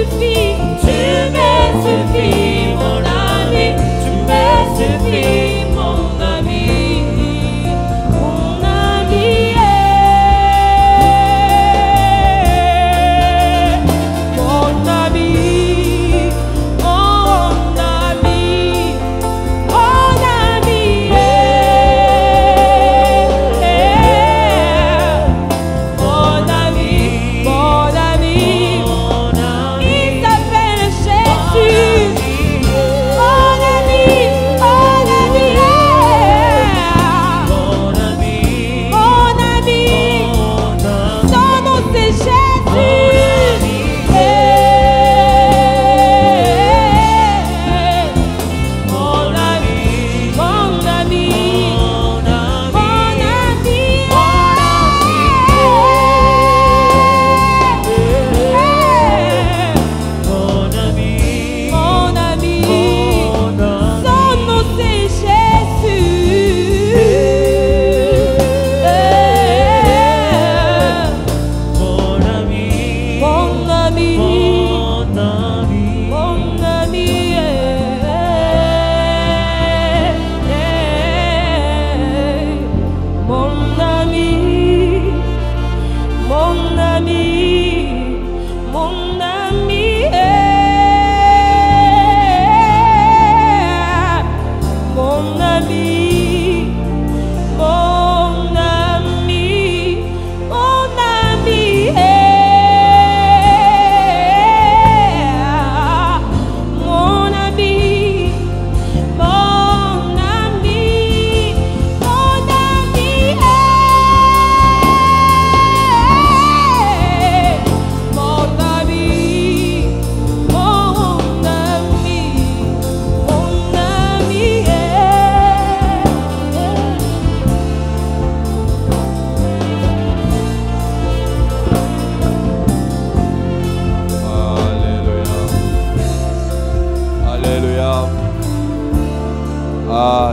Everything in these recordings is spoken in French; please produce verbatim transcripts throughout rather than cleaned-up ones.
suffis, tu me suffis, mon ami, tu me suffis, mon ami, mon ami, mon ami, mon ami, mon ami, mon ami, mon ami.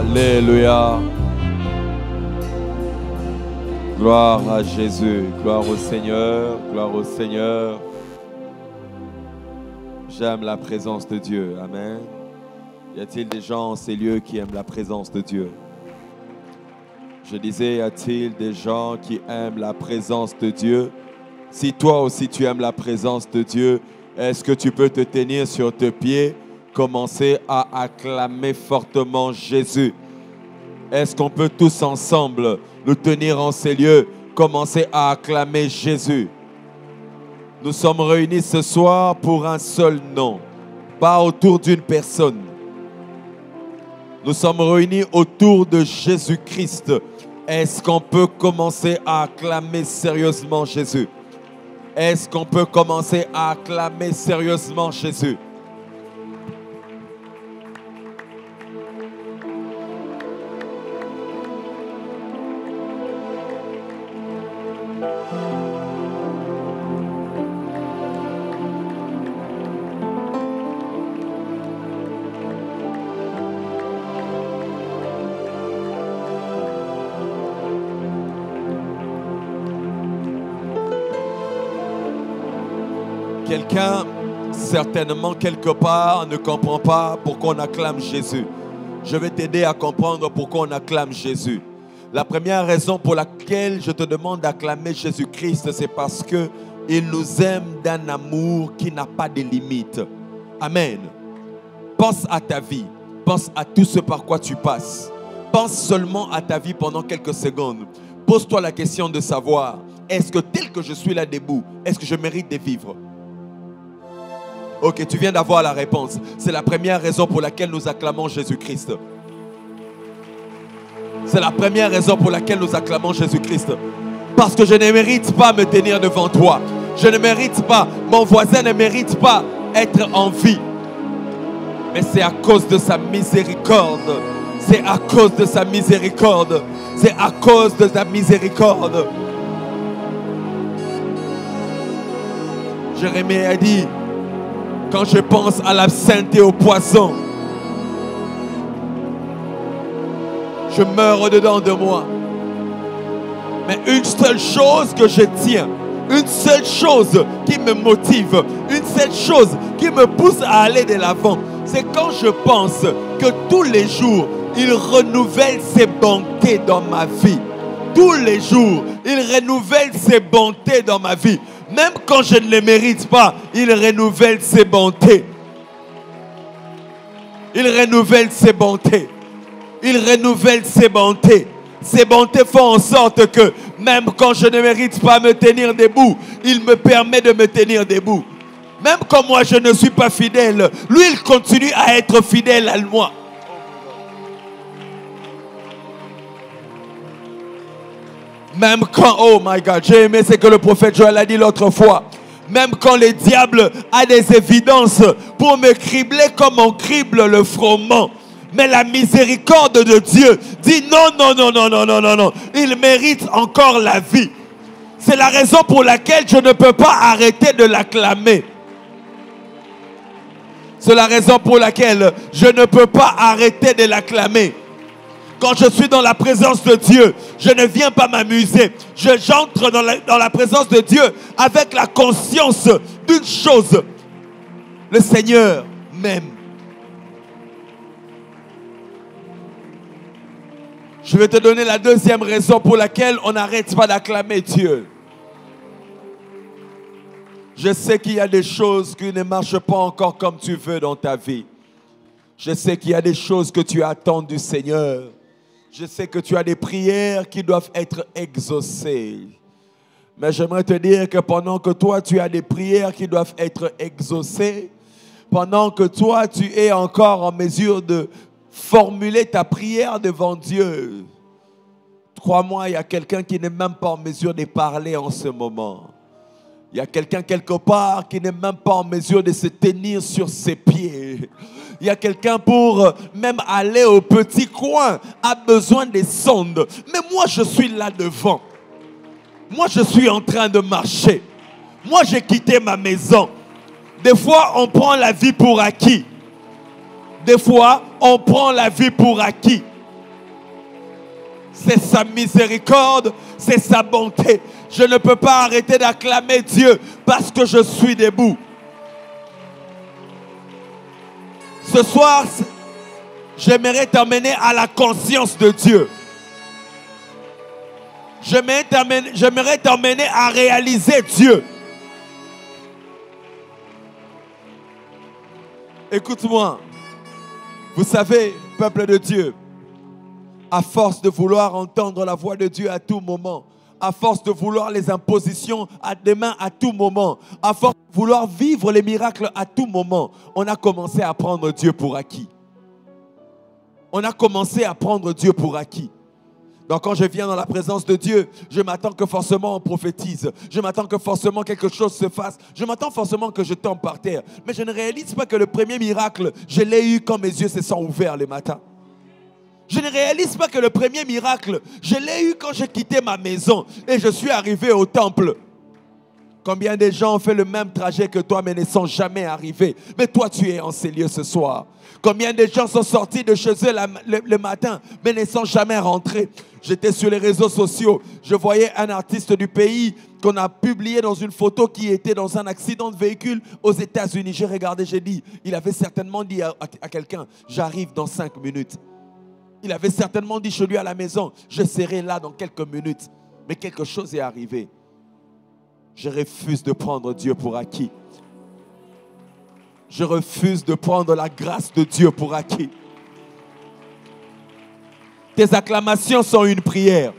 Alléluia. Gloire à Jésus, gloire au Seigneur, gloire au Seigneur. J'aime la présence de Dieu, amen. Y a-t-il des gens en ces lieux qui aiment la présence de Dieu? Je disais, y a-t-il des gens qui aiment la présence de Dieu? Si toi aussi tu aimes la présence de Dieu, est-ce que tu peux te tenir sur tes pieds? Commencez à acclamer fortement Jésus. Est-ce qu'on peut tous ensemble nous tenir en ces lieux? Commencez à acclamer Jésus. Nous sommes réunis ce soir pour un seul nom, pas autour d'une personne. Nous sommes réunis autour de Jésus-Christ. Est-ce qu'on peut commencer à acclamer sérieusement Jésus? Est-ce qu'on peut commencer à acclamer sérieusement Jésus? Quelqu'un, certainement quelque part, ne comprend pas pourquoi on acclame Jésus. Je vais t'aider à comprendre pourquoi on acclame Jésus. La première raison pour laquelle je te demande d'acclamer Jésus-Christ, c'est parce qu'il nous aime d'un amour qui n'a pas de limite. Amen. Pense à ta vie. Pense à tout ce par quoi tu passes. Pense seulement à ta vie pendant quelques secondes. Pose-toi la question de savoir, est-ce que tel que je suis là debout, est-ce que je mérite de vivre ? Ok, tu viens d'avoir la réponse. C'est la première raison pour laquelle nous acclamons Jésus-Christ. C'est la première raison pour laquelle nous acclamons Jésus-Christ. Parce que je ne mérite pas me tenir devant toi. Je ne mérite pas, mon voisin ne mérite pas être en vie. Mais c'est à cause de sa miséricorde. C'est à cause de sa miséricorde. C'est à cause de sa miséricorde. Jérémie a dit, quand je pense à l'absinthe et au poison, je meurs au-dedans de moi. Mais une seule chose que je tiens, une seule chose qui me motive, une seule chose qui me pousse à aller de l'avant, c'est quand je pense que tous les jours, il renouvelle ses bontés dans ma vie. Tous les jours, il renouvelle ses bontés dans ma vie. Même quand je ne les mérite pas, il renouvelle ses bontés. Il renouvelle ses bontés. Il renouvelle ses bontés. Ses bontés font en sorte que même quand je ne mérite pas me tenir debout, il me permet de me tenir debout. Même quand moi je ne suis pas fidèle, lui il continue à être fidèle à moi. Même quand, oh my God, j'ai aimé ce que le prophète Joël a dit l'autre fois. Même quand le diable a des évidences pour me cribler comme on crible le froment. Mais la miséricorde de Dieu dit non, non, non, non, non, non, non, non. Il mérite encore la vie. C'est la raison pour laquelle je ne peux pas arrêter de l'acclamer. C'est la raison pour laquelle je ne peux pas arrêter de l'acclamer. Quand je suis dans la présence de Dieu, je ne viens pas m'amuser. Je j'entre dans la, dans la présence de Dieu avec la conscience d'une chose. Le Seigneur m'aime. Je vais te donner la deuxième raison pour laquelle on n'arrête pas d'acclamer Dieu. Je sais qu'il y a des choses qui ne marchent pas encore comme tu veux dans ta vie. Je sais qu'il y a des choses que tu attends du Seigneur. Je sais que tu as des prières qui doivent être exaucées. Mais j'aimerais te dire que pendant que toi, tu as des prières qui doivent être exaucées, pendant que toi, tu es encore en mesure de formuler ta prière devant Dieu, crois-moi, il y a quelqu'un qui n'est même pas en mesure de parler en ce moment. Il y a quelqu'un quelque part qui n'est même pas en mesure de se tenir sur ses pieds. Il y a quelqu'un pour même aller au petit coin a besoin des sondes. Mais moi, je suis là devant. Moi, je suis en train de marcher. Moi, j'ai quitté ma maison. Des fois, on prend la vie pour acquis. Des fois, on prend la vie pour acquis. C'est sa miséricorde, c'est sa bonté. Je ne peux pas arrêter d'acclamer Dieu parce que je suis debout. Ce soir, j'aimerais t'emmener à la conscience de Dieu. J'aimerais t'emmener à réaliser Dieu. Écoute-moi. Vous savez, peuple de Dieu, à force de vouloir entendre la voix de Dieu à tout moment, à force de vouloir les impositions à des mains à tout moment, à force de vouloir vivre les miracles à tout moment, on a commencé à prendre Dieu pour acquis. On a commencé à prendre Dieu pour acquis. Donc quand je viens dans la présence de Dieu, je m'attends que forcément on prophétise. Je m'attends que forcément quelque chose se fasse. Je m'attends forcément que je tombe par terre. Mais je ne réalise pas que le premier miracle, je l'ai eu quand mes yeux se sont ouverts le matin. Je ne réalise pas que le premier miracle, je l'ai eu quand j'ai quitté ma maison et je suis arrivé au temple. Combien de gens ont fait le même trajet que toi mais ne sont jamais arrivés. Mais toi tu es en ces lieux ce soir. Combien de gens sont sortis de chez eux la, le, le matin, mais ne sont jamais rentrés. J'étais sur les réseaux sociaux, je voyais un artiste du pays qu'on a publié dans une photo qui était dans un accident de véhicule aux États-Unis. J'ai regardé, j'ai dit, il avait certainement dit à, à, à quelqu'un, j'arrive dans cinq minutes. Il avait certainement dit chez lui à la maison, je serai là dans quelques minutes. Mais quelque chose est arrivé. Je refuse de prendre Dieu pour acquis. Je refuse de prendre la grâce de Dieu pour acquis. Tes acclamations sont une prière.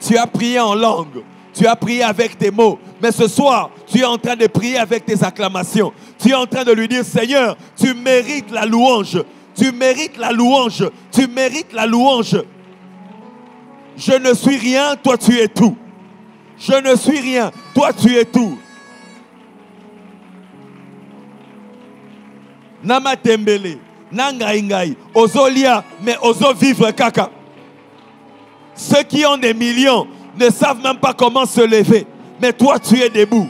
Tu as prié en langue, tu as prié avec tes mots, mais ce soir, tu es en train de prier avec tes acclamations. Tu es en train de lui dire, Seigneur, tu mérites la louange, tu mérites la louange, tu mérites la louange. Je ne suis rien, toi tu es tout. Je ne suis rien, toi tu es tout. Nama tembele, nanga ingai, ozo lia, mais ozo vivre kaka. Ceux qui ont des millions ne savent même pas comment se lever, mais toi tu es debout.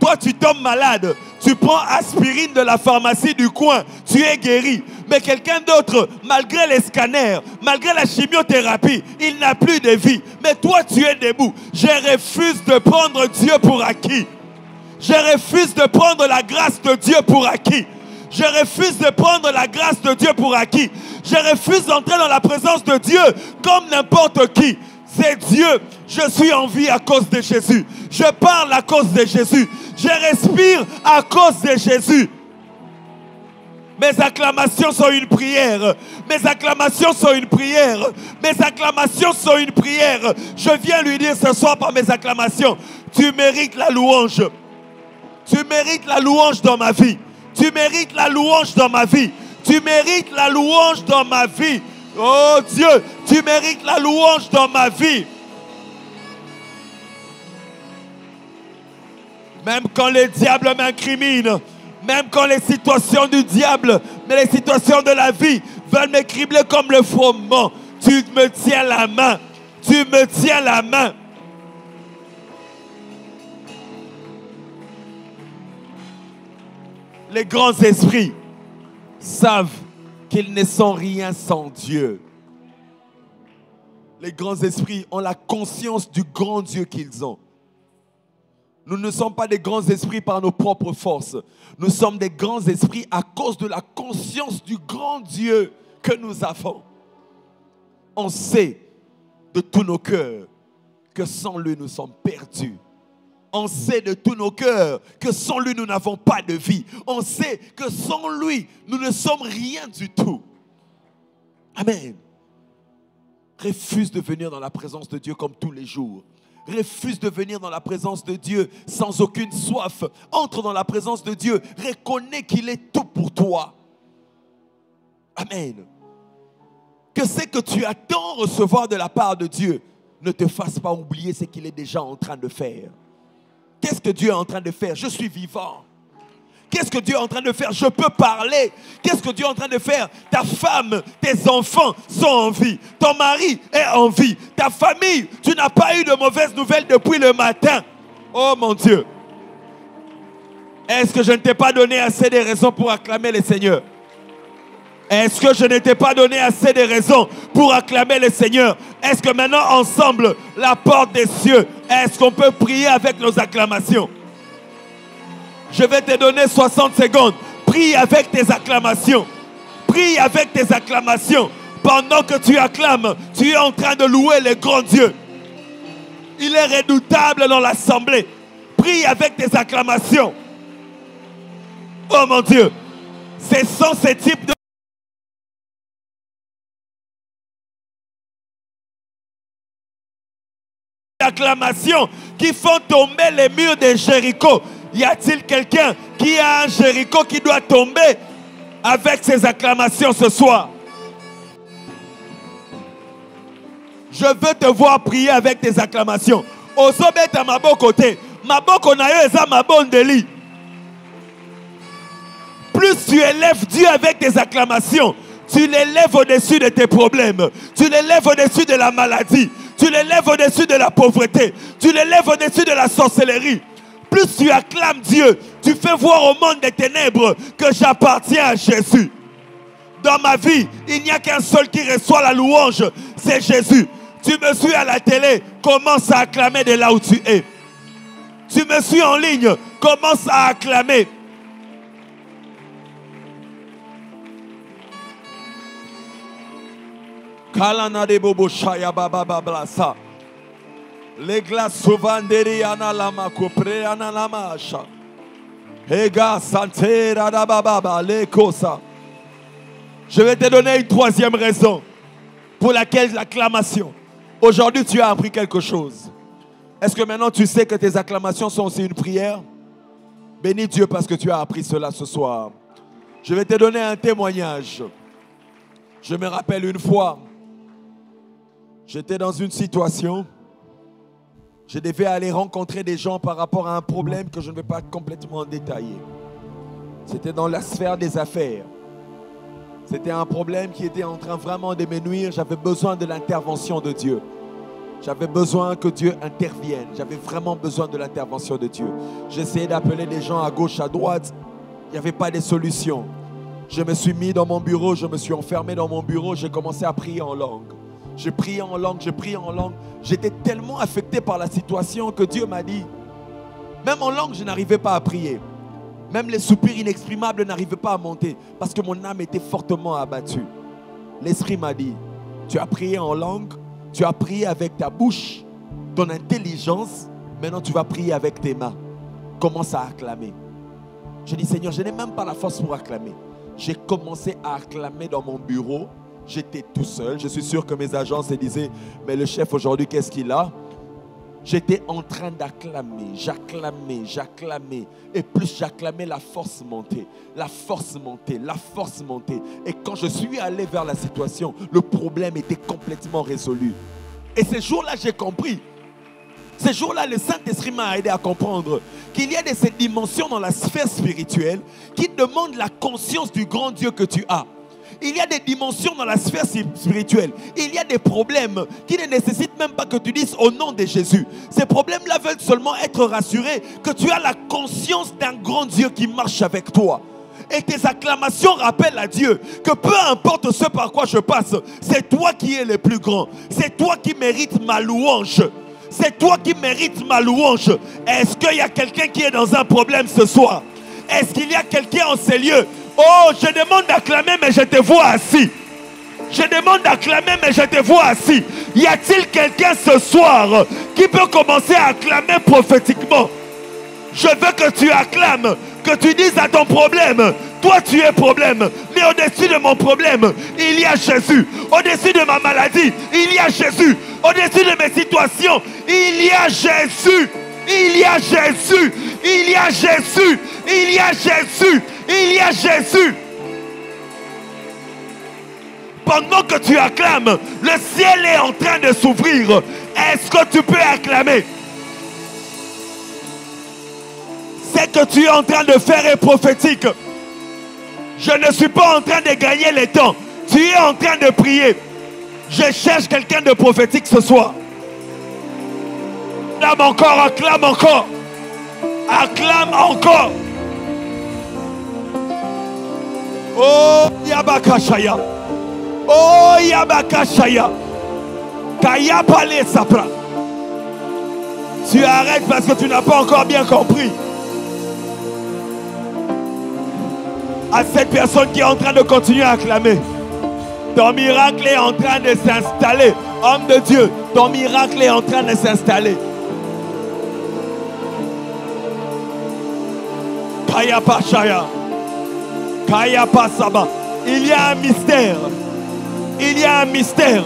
Toi tu tombes malade, tu prends aspirine de la pharmacie du coin, tu es guéri. mais quelqu'un d'autre, malgré les scanners, malgré la chimiothérapie, il n'a plus de vie. Mais toi, tu es debout. Je refuse de prendre Dieu pour acquis. Je refuse de prendre la grâce de Dieu pour acquis. Je refuse de prendre la grâce de Dieu pour acquis. Je refuse d'entrer dans la présence de Dieu comme n'importe qui. C'est Dieu. Je suis en vie à cause de Jésus. Je parle à cause de Jésus. Je respire à cause de Jésus. Mes acclamations sont une prière. Mes acclamations sont une prière. Mes acclamations sont une prière. Je viens lui dire ce soir par mes acclamations, tu mérites la louange. Tu mérites la louange dans ma vie. Tu mérites la louange dans ma vie. Tu mérites la louange dans ma vie. Oh Dieu, tu mérites la louange dans ma vie. Même quand le diable m'incrimine, même quand les situations du diable, mais les situations de la vie veulent me cribler comme le froment, tu me tiens la main. Tu me tiens la main. Les grands esprits savent qu'ils ne sont rien sans Dieu. Les grands esprits ont la conscience du grand Dieu qu'ils ont. Nous ne sommes pas des grands esprits par nos propres forces. Nous sommes des grands esprits à cause de la conscience du grand Dieu que nous avons. On sait de tous nos cœurs que sans lui nous sommes perdus. On sait de tous nos cœurs que sans lui nous n'avons pas de vie. On sait que sans lui nous ne sommes rien du tout. Amen. Refuse de venir dans la présence de Dieu comme tous les jours. Refuse de venir dans la présence de Dieu sans aucune soif. Entre dans la présence de Dieu. Reconnais qu'il est tout pour toi. Amen. Que ce que tu attends recevoir de la part de Dieu ne te fasse pas oublier ce qu'il est déjà en train de faire. Qu'est-ce que Dieu est en train de faire? Je suis vivant. Qu'est-ce que Dieu est en train de faire? Je peux parler. Qu'est-ce que Dieu est en train de faire? Ta femme, tes enfants sont en vie. Ton mari est en vie. Ta famille, tu n'as pas eu de mauvaises nouvelles depuis le matin. Oh mon Dieu. Est-ce que je ne t'ai pas donné assez de raisons pour acclamer le Seigneur? Est-ce que je ne t'ai pas donné assez de raisons pour acclamer le Seigneur? Est-ce que maintenant, ensemble, la porte des cieux, est-ce qu'on peut prier avec nos acclamations? Je vais te donner soixante secondes. Prie avec tes acclamations. Prie avec tes acclamations. Pendant que tu acclames, tu es en train de louer le grand Dieu. Il est redoutable dans l'assemblée. Prie avec tes acclamations. Oh mon Dieu, ce sont ces types de... acclamations qui font tomber les murs de Jéricho. Y a-t-il quelqu'un qui a un Jéricho qui doit tomber avec ses acclamations ce soir? Je veux te voir prier avec tes acclamations. Ozobeta mabokote, maboko na yo eza mabondeli. Plus tu élèves Dieu avec tes acclamations, tu l'élèves au-dessus de tes problèmes, tu l'élèves au-dessus de la maladie, tu l'élèves au-dessus de la pauvreté, tu l'élèves au-dessus de la sorcellerie. Plus tu acclames Dieu, tu fais voir au monde des ténèbres que j'appartiens à Jésus. Dans ma vie, il n'y a qu'un seul qui reçoit la louange, c'est Jésus. Tu me suis à la télé, commence à acclamer de là où tu es. Tu me suis en ligne, commence à acclamer. Les glaces souvanderi analama kopre analama asha. Ega santera da bababa le kosa. Je vais te donner une troisième raison pour laquelle l'acclamation. Aujourd'hui, tu as appris quelque chose. Est-ce que maintenant tu sais que tes acclamations sont aussi une prière? Bénis Dieu parce que tu as appris cela ce soir. Je vais te donner un témoignage. Je me rappelle une fois, j'étais dans une situation. Je devais aller rencontrer des gens par rapport à un problème que je ne vais pas complètement détailler. C'était dans la sphère des affaires. C'était un problème qui était en train vraiment de me nuire. J'avais besoin de l'intervention de Dieu. J'avais besoin que Dieu intervienne. J'avais vraiment besoin de l'intervention de Dieu. J'essayais d'appeler des gens à gauche, à droite. Il n'y avait pas de solution. Je me suis mis dans mon bureau, je me suis enfermé dans mon bureau, j'ai commencé à prier en langue. Je priais en langue, je priais en langue. J'étais tellement affecté par la situation que Dieu m'a dit, même en langue, je n'arrivais pas à prier. Même les soupirs inexprimables n'arrivaient pas à monter parce que mon âme était fortement abattue. L'Esprit m'a dit, tu as prié en langue, tu as prié avec ta bouche, ton intelligence, maintenant tu vas prier avec tes mains. Commence à acclamer. Je dis, Seigneur, je n'ai même pas la force pour acclamer. J'ai commencé à acclamer dans mon bureau. J'étais tout seul. Je suis sûr que mes agents se disaient, mais le chef aujourd'hui, qu'est-ce qu'il a? J'étais en train d'acclamer, j'acclamais, j'acclamais. Et plus j'acclamais, la force montait, la force montait, la force montait. Et quand je suis allé vers la situation, le problème était complètement résolu. Et ces jours-là, j'ai compris. Ces jours-là, le Saint-Esprit m'a aidé à comprendre qu'il y a de ces dimensions dans la sphère spirituelle qui demandent la conscience du grand Dieu que tu as. Il y a des dimensions dans la sphère spirituelle. Il y a des problèmes qui ne nécessitent même pas que tu dises au nom de Jésus. Ces problèmes-là veulent seulement être rassurés que tu as la conscience d'un grand Dieu qui marche avec toi. Et tes acclamations rappellent à Dieu que peu importe ce par quoi je passe, c'est toi qui es le plus grand. C'est toi qui mérites ma louange. C'est toi qui mérites ma louange. Est-ce qu'il y a quelqu'un qui est dans un problème ce soir? Est-ce qu'il y a quelqu'un en ces lieux? Oh, je demande d'acclamer, mais je te vois assis. Je demande d'acclamer, mais je te vois assis. Y a-t-il quelqu'un ce soir qui peut commencer à acclamer prophétiquement? Je veux que tu acclames, que tu dises à ton problème, toi tu es problème, mais au-dessus de mon problème, il y a Jésus. Au-dessus de ma maladie, il y a Jésus. Au-dessus de mes situations, il y a Jésus. Il y a Jésus, il y a Jésus, il y a Jésus, il y a Jésus. Pendant que tu acclames, le ciel est en train de s'ouvrir. Est-ce que tu peux acclamer? Ce que tu es en train de faire est prophétique. Je ne suis pas en train de gagner le temps. Tu es en train de prier. Je cherche quelqu'un de prophétique ce soir. Acclame encore, acclame encore, acclame encore. Oh Yabakashaya, oh Yabakashaya, Kayapale Sapra. Tu arrêtes parce que tu n'as pas encore bien compris. À cette personne qui est en train de continuer à acclamer, ton miracle est en train de s'installer. Homme de Dieu, ton miracle est en train de s'installer. Il y a un mystère. Il y a un mystère.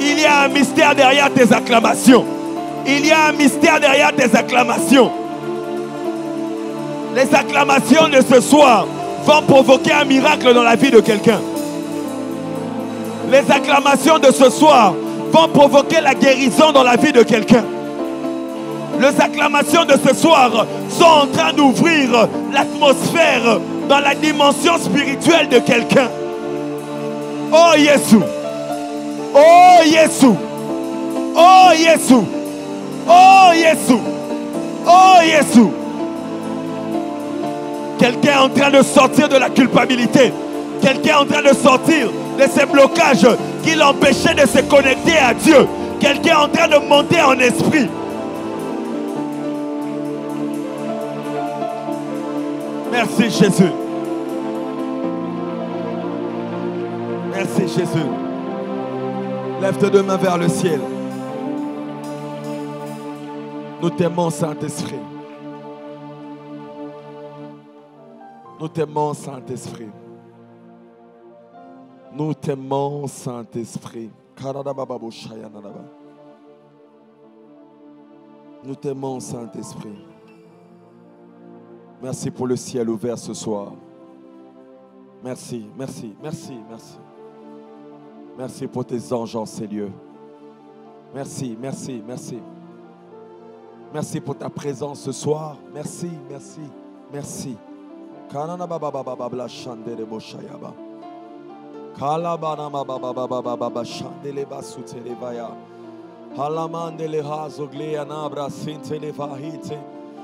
Il y a un mystère derrière tes acclamations. Il y a un mystère derrière tes acclamations. Les acclamations de ce soir vont provoquer un miracle dans la vie de quelqu'un. Les acclamations de ce soir vont provoquer la guérison dans la vie de quelqu'un. Les acclamations de ce soir sont en train d'ouvrir l'atmosphère dans la dimension spirituelle de quelqu'un. Oh Jésus, oh Jésus, oh Jésus, oh Jésus, oh Jésus. Quelqu'un est en train de sortir de la culpabilité. Quelqu'un est en train de sortir de ces blocages qui l'empêchaient de se connecter à Dieu. Quelqu'un est en train de monter en esprit. Merci Jésus. Merci Jésus. Lève tes deux mains vers le ciel. Nous t'aimons, Saint-Esprit. Nous t'aimons, Saint-Esprit. Nous t'aimons, Saint-Esprit. Nous t'aimons, Saint-Esprit. Merci pour le ciel ouvert ce soir. Merci, merci, merci, merci. Merci pour tes anges en ces lieux. Merci, merci, merci. Merci pour ta présence ce soir. Merci, merci, merci.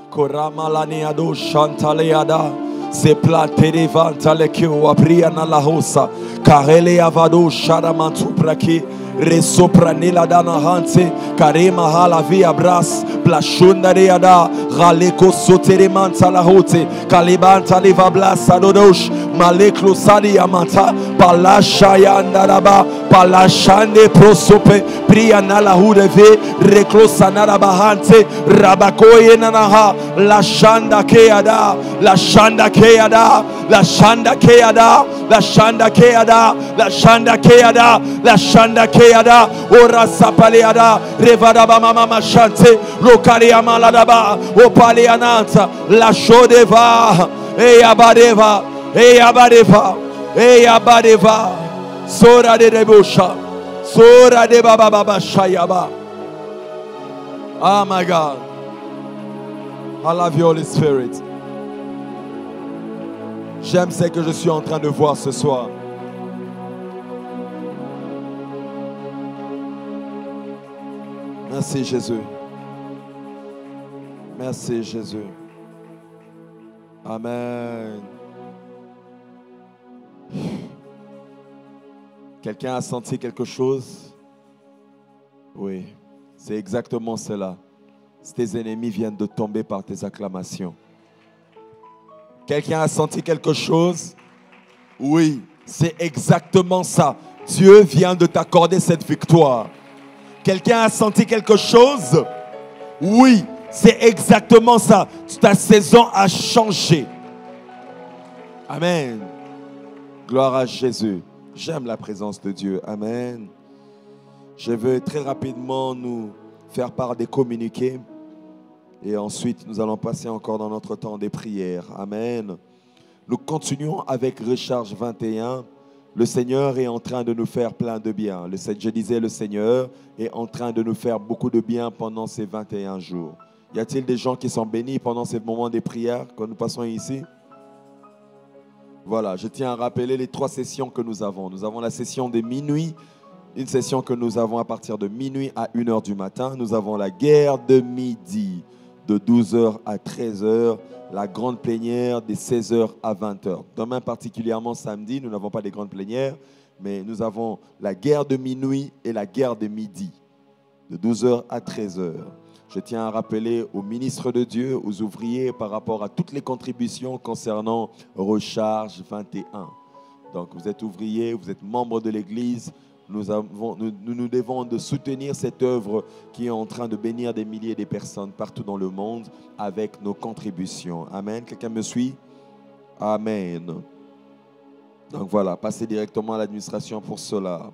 Korama la neado shantale yada Zepla terevanta lekio apriana la hosa karele avado sharamantu praki resopranela dana hante karema hala via bras plashonda reada raleko soteremanta la hote kalebanta leva blasa dodosh maleklo sali amanta palasha yandaraba palashande prosope priana la hureve reklosa naraba hante rabakoye nanaha la shanda keada la shanda Keada, la Shanda Keada, la Shanda Keada, la Shanda Keada, la Shanda Keada, Ora Sapaleada, Revadaba Mama Shante, Locaria Maladaba, Opaleanata, La Shodeva, Eyabadeva, Eyabadeva, Eyabadeva, Sora de Rebusha, Sora de Baba Baba Shayaba. Oh my God. I love you, Holy Spirit. J'aime ce que je suis en train de voir ce soir. Merci Jésus. Merci Jésus. Amen. Quelqu'un a senti quelque chose? Oui, c'est exactement cela. Si tes ennemis viennent de tomber par tes acclamations. Quelqu'un a senti quelque chose? Oui, c'est exactement ça. Dieu vient de t'accorder cette victoire. Quelqu'un a senti quelque chose? Oui, c'est exactement ça. Ta saison a changé. Amen. Gloire à Jésus. J'aime la présence de Dieu. Amen. Je veux très rapidement nous faire part des communiqués. Et ensuite, nous allons passer encore dans notre temps des prières. Amen. Nous continuons avec Recharge vingt et un. Le Seigneur est en train de nous faire plein de bien. Je disais, le Seigneur est en train de nous faire beaucoup de bien pendant ces vingt et un jours. Y a-t-il des gens qui sont bénis pendant ces moments des prières que nous passons ici? Voilà, je tiens à rappeler les trois sessions que nous avons. Nous avons la session des minuit. Une session que nous avons à partir de minuit à une heure du matin. Nous avons la guerre de midi. De douze heures à treize heures, la grande plénière des seize heures à vingt heures. Demain, particulièrement samedi, nous n'avons pas de grande plénière, mais nous avons la guerre de minuit et la guerre de midi, de douze heures à treize heures. Je tiens à rappeler aux ministres de Dieu, aux ouvriers, par rapport à toutes les contributions concernant Recharge vingt et un. Donc, vous êtes ouvriers, vous êtes membres de l'Église. Nous, avons, nous, nous devons de soutenir cette œuvre qui est en train de bénir des milliers de personnes partout dans le monde avec nos contributions. Amen. Quelqu'un me suit? Amen. Donc voilà, passez directement à l'administration pour cela.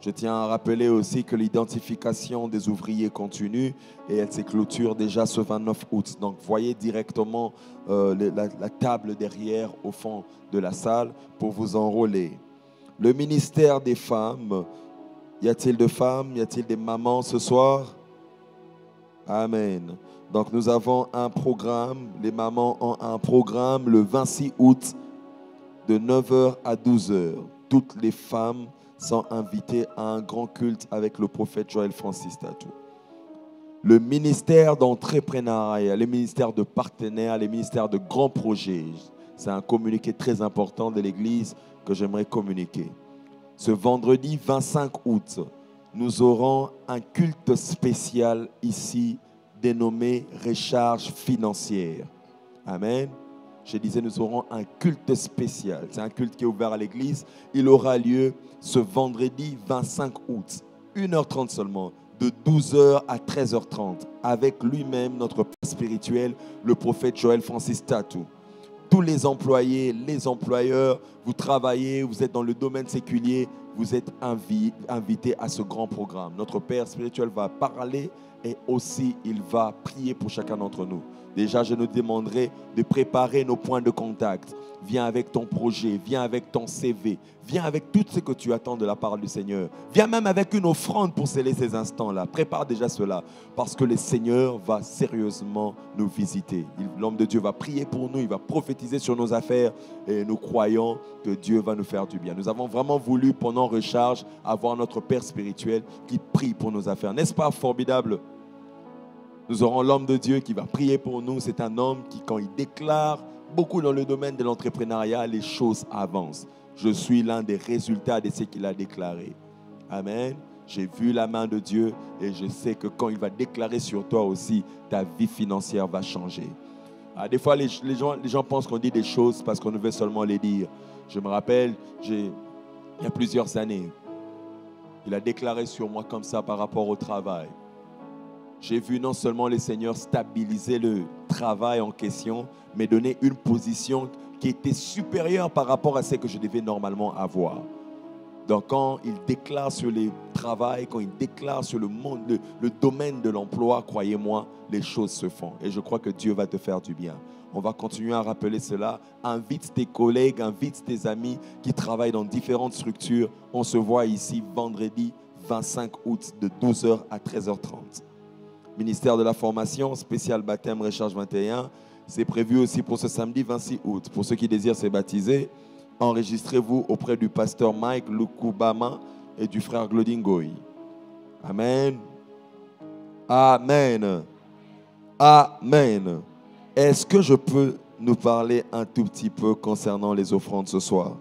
Je tiens à rappeler aussi que l'identification des ouvriers continue et elle se clôture déjà ce vingt-neuf août. Donc voyez directement euh, la, la table derrière au fond de la salle pour vous enrôler. Le ministère des femmes, y a-t-il des femmes, y a-t-il des mamans ce soir? Amen. Donc nous avons un programme, les mamans ont un programme le vingt-six août de neuf heures à douze heures. Toutes les femmes sont invitées à un grand culte avec le prophète Joël Francis Tatu. Le ministère d'entrepreneuriat, les ministères de partenaires, les ministères de grands projets, c'est un communiqué très important de l'Église que j'aimerais communiquer. Ce vendredi vingt-cinq août, nous aurons un culte spécial ici dénommé Recharge financière. Amen. Je disais, nous aurons un culte spécial. C'est un culte qui est ouvert à l'église. Il aura lieu ce vendredi vingt-cinq août, une heure trente seulement, de douze heures à treize heures trente, avec lui-même, notre père spirituel, le prophète Joël Francis Tatu. Tous les employés, les employeurs, vous travaillez, vous êtes dans le domaine séculier, vous êtes invi- invités à ce grand programme. Notre Père spirituel va parler et aussi il va prier pour chacun d'entre nous. Déjà, je nous demanderai de préparer nos points de contact. Viens avec ton projet, viens avec ton C V, viens avec tout ce que tu attends de la part du Seigneur. Viens même avec une offrande pour sceller ces instants-là. Prépare déjà cela parce que le Seigneur va sérieusement nous visiter. L'homme de Dieu va prier pour nous, il va prophétiser sur nos affaires et nous croyons que Dieu va nous faire du bien. Nous avons vraiment voulu, pendant Recharge, avoir notre Père spirituel qui prie pour nos affaires. N'est-ce pas formidable? Nous aurons l'homme de Dieu qui va prier pour nous. C'est un homme qui, quand il déclare beaucoup dans le domaine de l'entrepreneuriat, les choses avancent. Je suis l'un des résultats de ce qu'il a déclaré. Amen. J'ai vu la main de Dieu et je sais que quand il va déclarer sur toi aussi, ta vie financière va changer. Ah, des fois, les, les, gens, les gens pensent qu'on dit des choses parce qu'on ne veut seulement les dire. Je me rappelle, j'ai, il y a plusieurs années, il a déclaré sur moi comme ça par rapport au travail. J'ai vu non seulement le Seigneur stabiliser le travail en question, mais donner une position qui était supérieure par rapport à ce que je devais normalement avoir. Donc quand il déclare sur le travail, quand il déclare sur le, monde, le, le domaine de l'emploi, croyez-moi, les choses se font. Et je crois que Dieu va te faire du bien. On va continuer à rappeler cela. Invite tes collègues, invite tes amis qui travaillent dans différentes structures. On se voit ici vendredi vingt-cinq août de douze heures à treize heures trente. Ministère de la formation, spécial baptême Recharge vingt et un. C'est prévu aussi pour ce samedi vingt-six août. Pour ceux qui désirent se baptiser, enregistrez-vous auprès du pasteur Mike Lukubama et du frère Glodingoy. Amen. Amen. Amen. Est-ce que je peux nous parler un tout petit peu concernant les offrandes ce soir?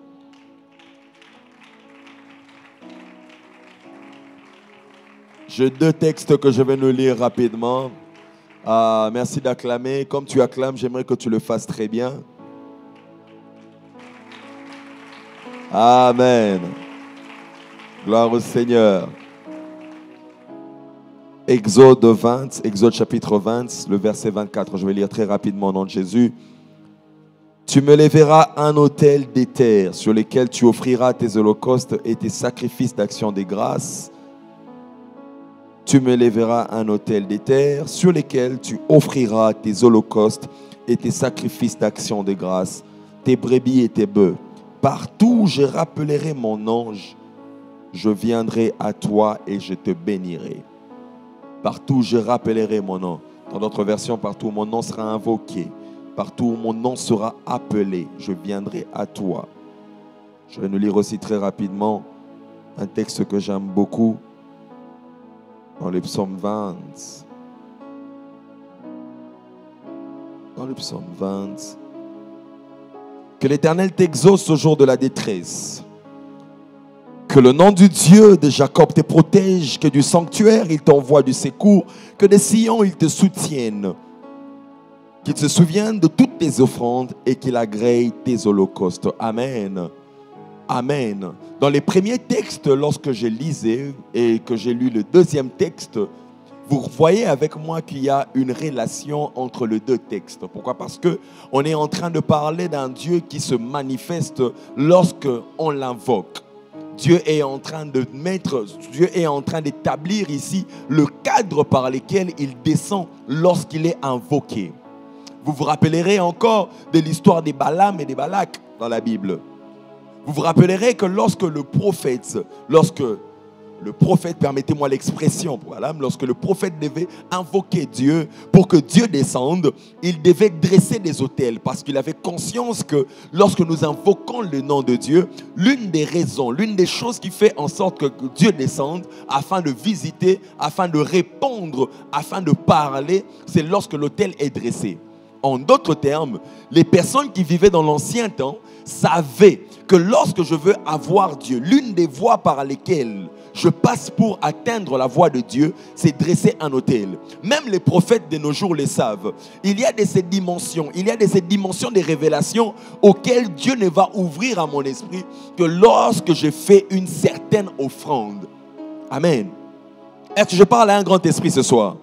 J'ai deux textes que je vais nous lire rapidement. Ah, merci d'acclamer. Comme tu acclames, j'aimerais que tu le fasses très bien. Amen. Gloire au Seigneur. Exode vingt, Exode chapitre vingt, le verset vingt-quatre. Je vais lire très rapidement au nom de Jésus. « Tu me lèveras un autel des terres sur lequel tu offriras tes holocaustes et tes sacrifices d'action des grâces. » Tu me lèveras un autel des terres sur lesquels tu offriras tes holocaustes et tes sacrifices d'action de grâce, tes brebis et tes bœufs. Partout où je rappellerai mon ange, je viendrai à toi et je te bénirai. Partout où je rappellerai mon nom. Dans d'autres versions, partout où mon nom sera invoqué, partout où mon nom sera appelé, je viendrai à toi. Je vais nous lire aussi très rapidement un texte que j'aime beaucoup. Dans le psaume vingt, dans le psaume vingt, que l'Éternel t'exauce au jour de la détresse, que le nom du Dieu de Jacob te protège, que du sanctuaire il t'envoie du secours, que des sillons il te soutienne, qu'il se souvienne de toutes tes offrandes et qu'il agrée tes holocaustes. Amen. Amen. Dans les premiers textes, lorsque je lisais et que j'ai lu le deuxième texte, vous voyez avec moi qu'il y a une relation entre les deux textes. Pourquoi? Parce qu'on est en train de parler d'un Dieu qui se manifeste lorsqu'on l'invoque. Dieu est en train de mettre, Dieu est en train d'établir ici le cadre par lequel il descend lorsqu'il est invoqué. Vous vous rappellerez encore de l'histoire des Balaam et des Balak dans la Bible. Vous vous rappellerez que lorsque le prophète, lorsque le prophète, permettez-moi l'expression, voilà, lorsque le prophète devait invoquer Dieu pour que Dieu descende, il devait dresser des autels parce qu'il avait conscience que lorsque nous invoquons le nom de Dieu, l'une des raisons, l'une des choses qui fait en sorte que Dieu descende afin de visiter, afin de répondre, afin de parler, c'est lorsque l'autel est dressé. En d'autres termes, les personnes qui vivaient dans l'ancien temps savaient que lorsque je veux avoir Dieu, l'une des voies par lesquelles je passe pour atteindre la voie de Dieu, c'est dresser un autel. Même les prophètes de nos jours le savent. Il y a de ces dimensions, il y a de ces dimensions des révélations auxquelles Dieu ne va ouvrir à mon esprit que lorsque je fais une certaine offrande. Amen. Est-ce que je parle à un grand esprit ce soir?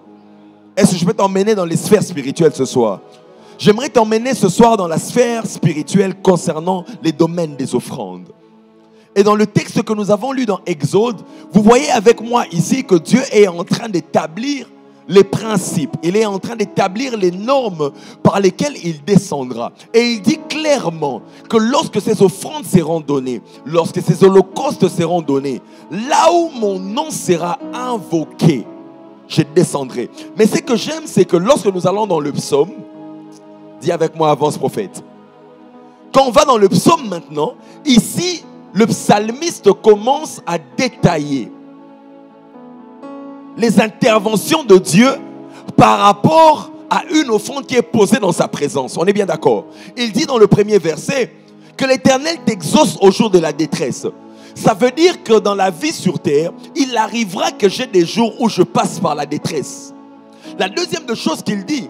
Est-ce que je peux t'emmener dans les sphères spirituelles ce soir? J'aimerais t'emmener ce soir dans la sphère spirituelle concernant les domaines des offrandes. Et dans le texte que nous avons lu dans Exode, vous voyez avec moi ici que Dieu est en train d'établir les principes. Il est en train d'établir les normes par lesquelles il descendra. Et il dit clairement que lorsque ces offrandes seront données, lorsque ces holocaustes seront donnés, là où mon nom sera invoqué, je descendrai. Mais ce que j'aime, c'est que lorsque nous allons dans le psaume, dis avec moi, avance prophète. Quand on va dans le psaume maintenant, ici, le psalmiste commence à détailler les interventions de Dieu par rapport à une offrande qui est posée dans sa présence. On est bien d'accord. Il dit dans le premier verset que l'Éternel t'exauce au jour de la détresse. Ça veut dire que dans la vie sur terre, il arrivera que j'ai des jours où je passe par la détresse. La deuxième de chose qu'il dit,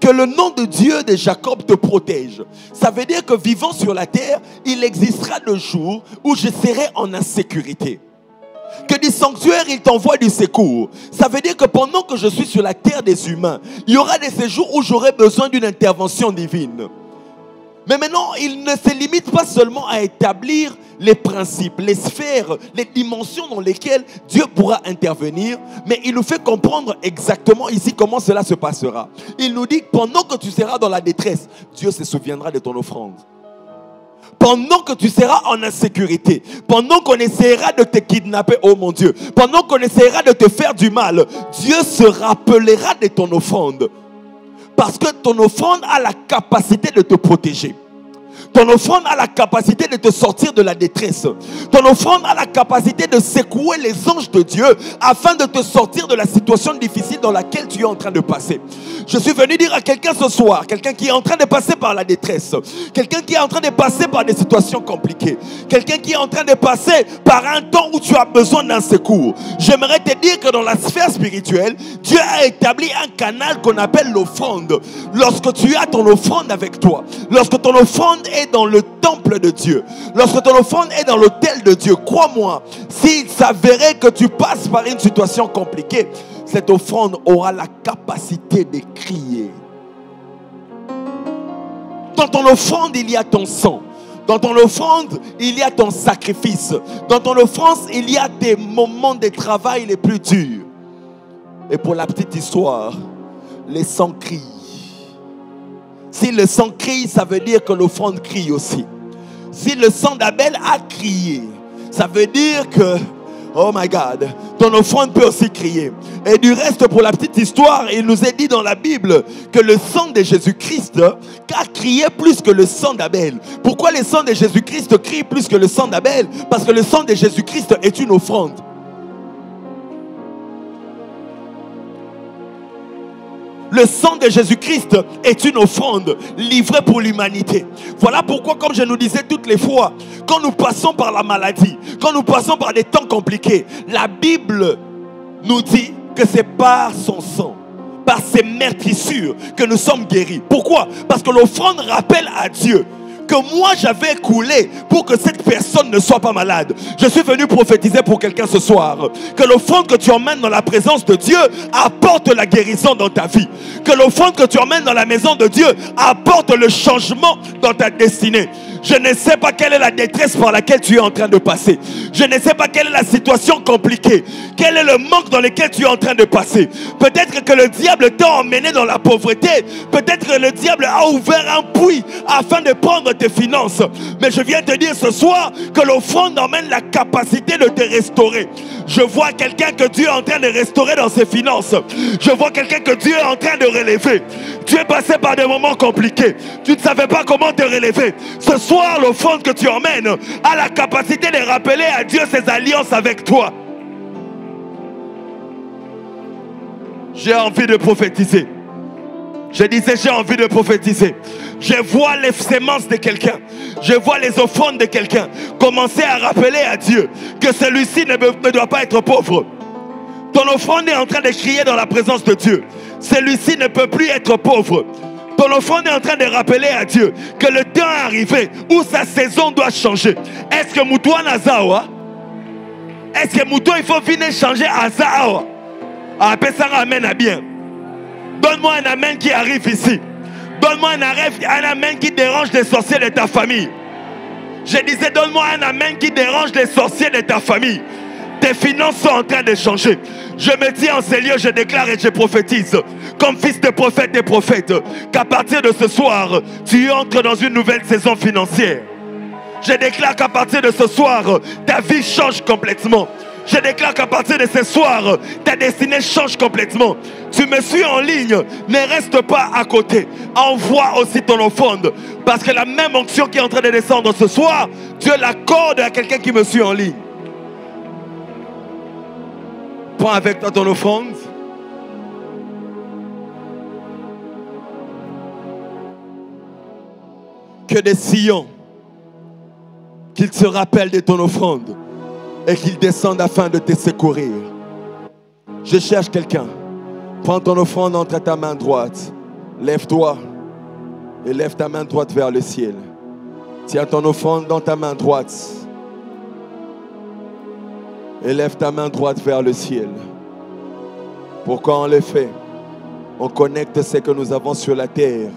que le nom de Dieu de Jacob te protège. Ça veut dire que vivant sur la terre, il existera le jour où je serai en insécurité. Que du sanctuaire, il t'envoie du secours. Ça veut dire que pendant que je suis sur la terre des humains, il y aura des séjours où j'aurai besoin d'une intervention divine. Mais maintenant, il ne se limite pas seulement à établir les principes, les sphères, les dimensions dans lesquelles Dieu pourra intervenir, mais il nous fait comprendre exactement ici comment cela se passera. Il nous dit que pendant que tu seras dans la détresse, Dieu se souviendra de ton offrande. Pendant que tu seras en insécurité, pendant qu'on essaiera de te kidnapper, oh mon Dieu, pendant qu'on essaiera de te faire du mal, Dieu se rappellera de ton offrande. Parce que ton offrande a la capacité de te protéger. Ton offrande a la capacité de te sortir de la détresse. Ton offrande a la capacité de secouer les anges de Dieu afin de te sortir de la situation difficile dans laquelle tu es en train de passer. Je suis venu dire à quelqu'un ce soir, quelqu'un qui est en train de passer par la détresse, quelqu'un qui est en train de passer par des situations compliquées, quelqu'un qui est en train de passer par un temps où tu as besoin d'un secours. J'aimerais te dire que dans la sphère spirituelle, Dieu a établi un canal qu'on appelle l'offrande. Lorsque tu as ton offrande avec toi, lorsque ton offrande est dans le temple de Dieu, lorsque ton offrande est dans l'autel de Dieu, crois-moi, s'il s'avérait que tu passes par une situation compliquée, cette offrande aura la capacité de crier. Dans ton offrande, il y a ton sang. Dans ton offrande, il y a ton sacrifice. Dans ton offrande, il y a des moments de travail les plus durs. Et pour la petite histoire, les sangs crient. Si le sang crie, ça veut dire que l'offrande crie aussi. Si le sang d'Abel a crié, ça veut dire que, oh my God, ton offrande peut aussi crier. Et du reste, pour la petite histoire, il nous est dit dans la Bible que le sang de Jésus-Christ a crié plus que le sang d'Abel. Pourquoi le sang de Jésus-Christ crie plus que le sang d'Abel? Parce que le sang de Jésus-Christ est une offrande. Le sang de Jésus-Christ est une offrande livrée pour l'humanité. Voilà pourquoi, comme je nous disais toutes les fois, quand nous passons par la maladie, quand nous passons par des temps compliqués, la Bible nous dit que c'est par son sang, par ses meurtrissures que nous sommes guéris. Pourquoi? Parce que l'offrande rappelle à Dieu que moi j'avais coulé pour que cette personne ne soit pas malade. Je suis venu prophétiser pour quelqu'un ce soir que l'offrande que tu emmènes dans la présence de Dieu apporte la guérison dans ta vie. Que l'offrande que tu emmènes dans la maison de Dieu apporte le changement dans ta destinée. Je ne sais pas quelle est la détresse par laquelle tu es en train de passer. Je ne sais pas quelle est la situation compliquée. Quel est le manque dans lequel tu es en train de passer. Peut-être que le diable t'a emmené dans la pauvreté. Peut-être que le diable a ouvert un puits afin de prendre tes finances. Mais je viens te dire ce soir que l'offrande emmène la capacité de te restaurer. Je vois quelqu'un que Dieu est en train de restaurer dans ses finances. Je vois quelqu'un que Dieu est en train de relever. Tu es passé par des moments compliqués. Tu ne savais pas comment te relever. Ce soir, l'offrande que tu emmènes a la capacité de rappeler à Dieu ses alliances avec toi. J'ai envie de prophétiser. Je disais, j'ai envie de prophétiser. Je vois les semences de quelqu'un. Je vois les offrandes de quelqu'un. Commencez à rappeler à Dieu que celui-ci ne, ne doit pas être pauvre. Ton offrande est en train de crier dans la présence de Dieu. Celui-ci ne peut plus être pauvre. Ton offrande est en train de rappeler à Dieu que le temps est arrivé où sa saison doit changer. Est-ce que Moutoua Nazawa? Est-ce que Moutoua, il faut venir changer à Zawa? Après ça, ramène à bien. Donne-moi un amen qui arrive ici. Donne-moi un amen qui dérange les sorciers de ta famille. Je disais, donne-moi un amen qui dérange les sorciers de ta famille. Tes finances sont en train de changer. Je me dis en ces lieux, je déclare et je prophétise, comme fils de prophète et prophète, qu'à partir de ce soir, tu entres dans une nouvelle saison financière. Je déclare qu'à partir de ce soir, ta vie change complètement. Je déclare qu'à partir de ce soir, ta destinée change complètement. Tu me suis en ligne, ne reste pas à côté. Envoie aussi ton offrande. Parce que la même onction qui est en train de descendre ce soir, Dieu l'accorde à quelqu'un qui me suit en ligne. Prends avec toi ton offrande. Dieu de Sion, qu'il se rappelle de ton offrande et qu'il descende afin de te secourir. Je cherche quelqu'un. Prends ton offrande entre ta main droite. Lève-toi et lève ta main droite vers le ciel. Tiens ton offrande dans ta main droite. Et lève ta main droite vers le ciel. Pourquoi on le fait? On connecte ce que nous avons sur la terre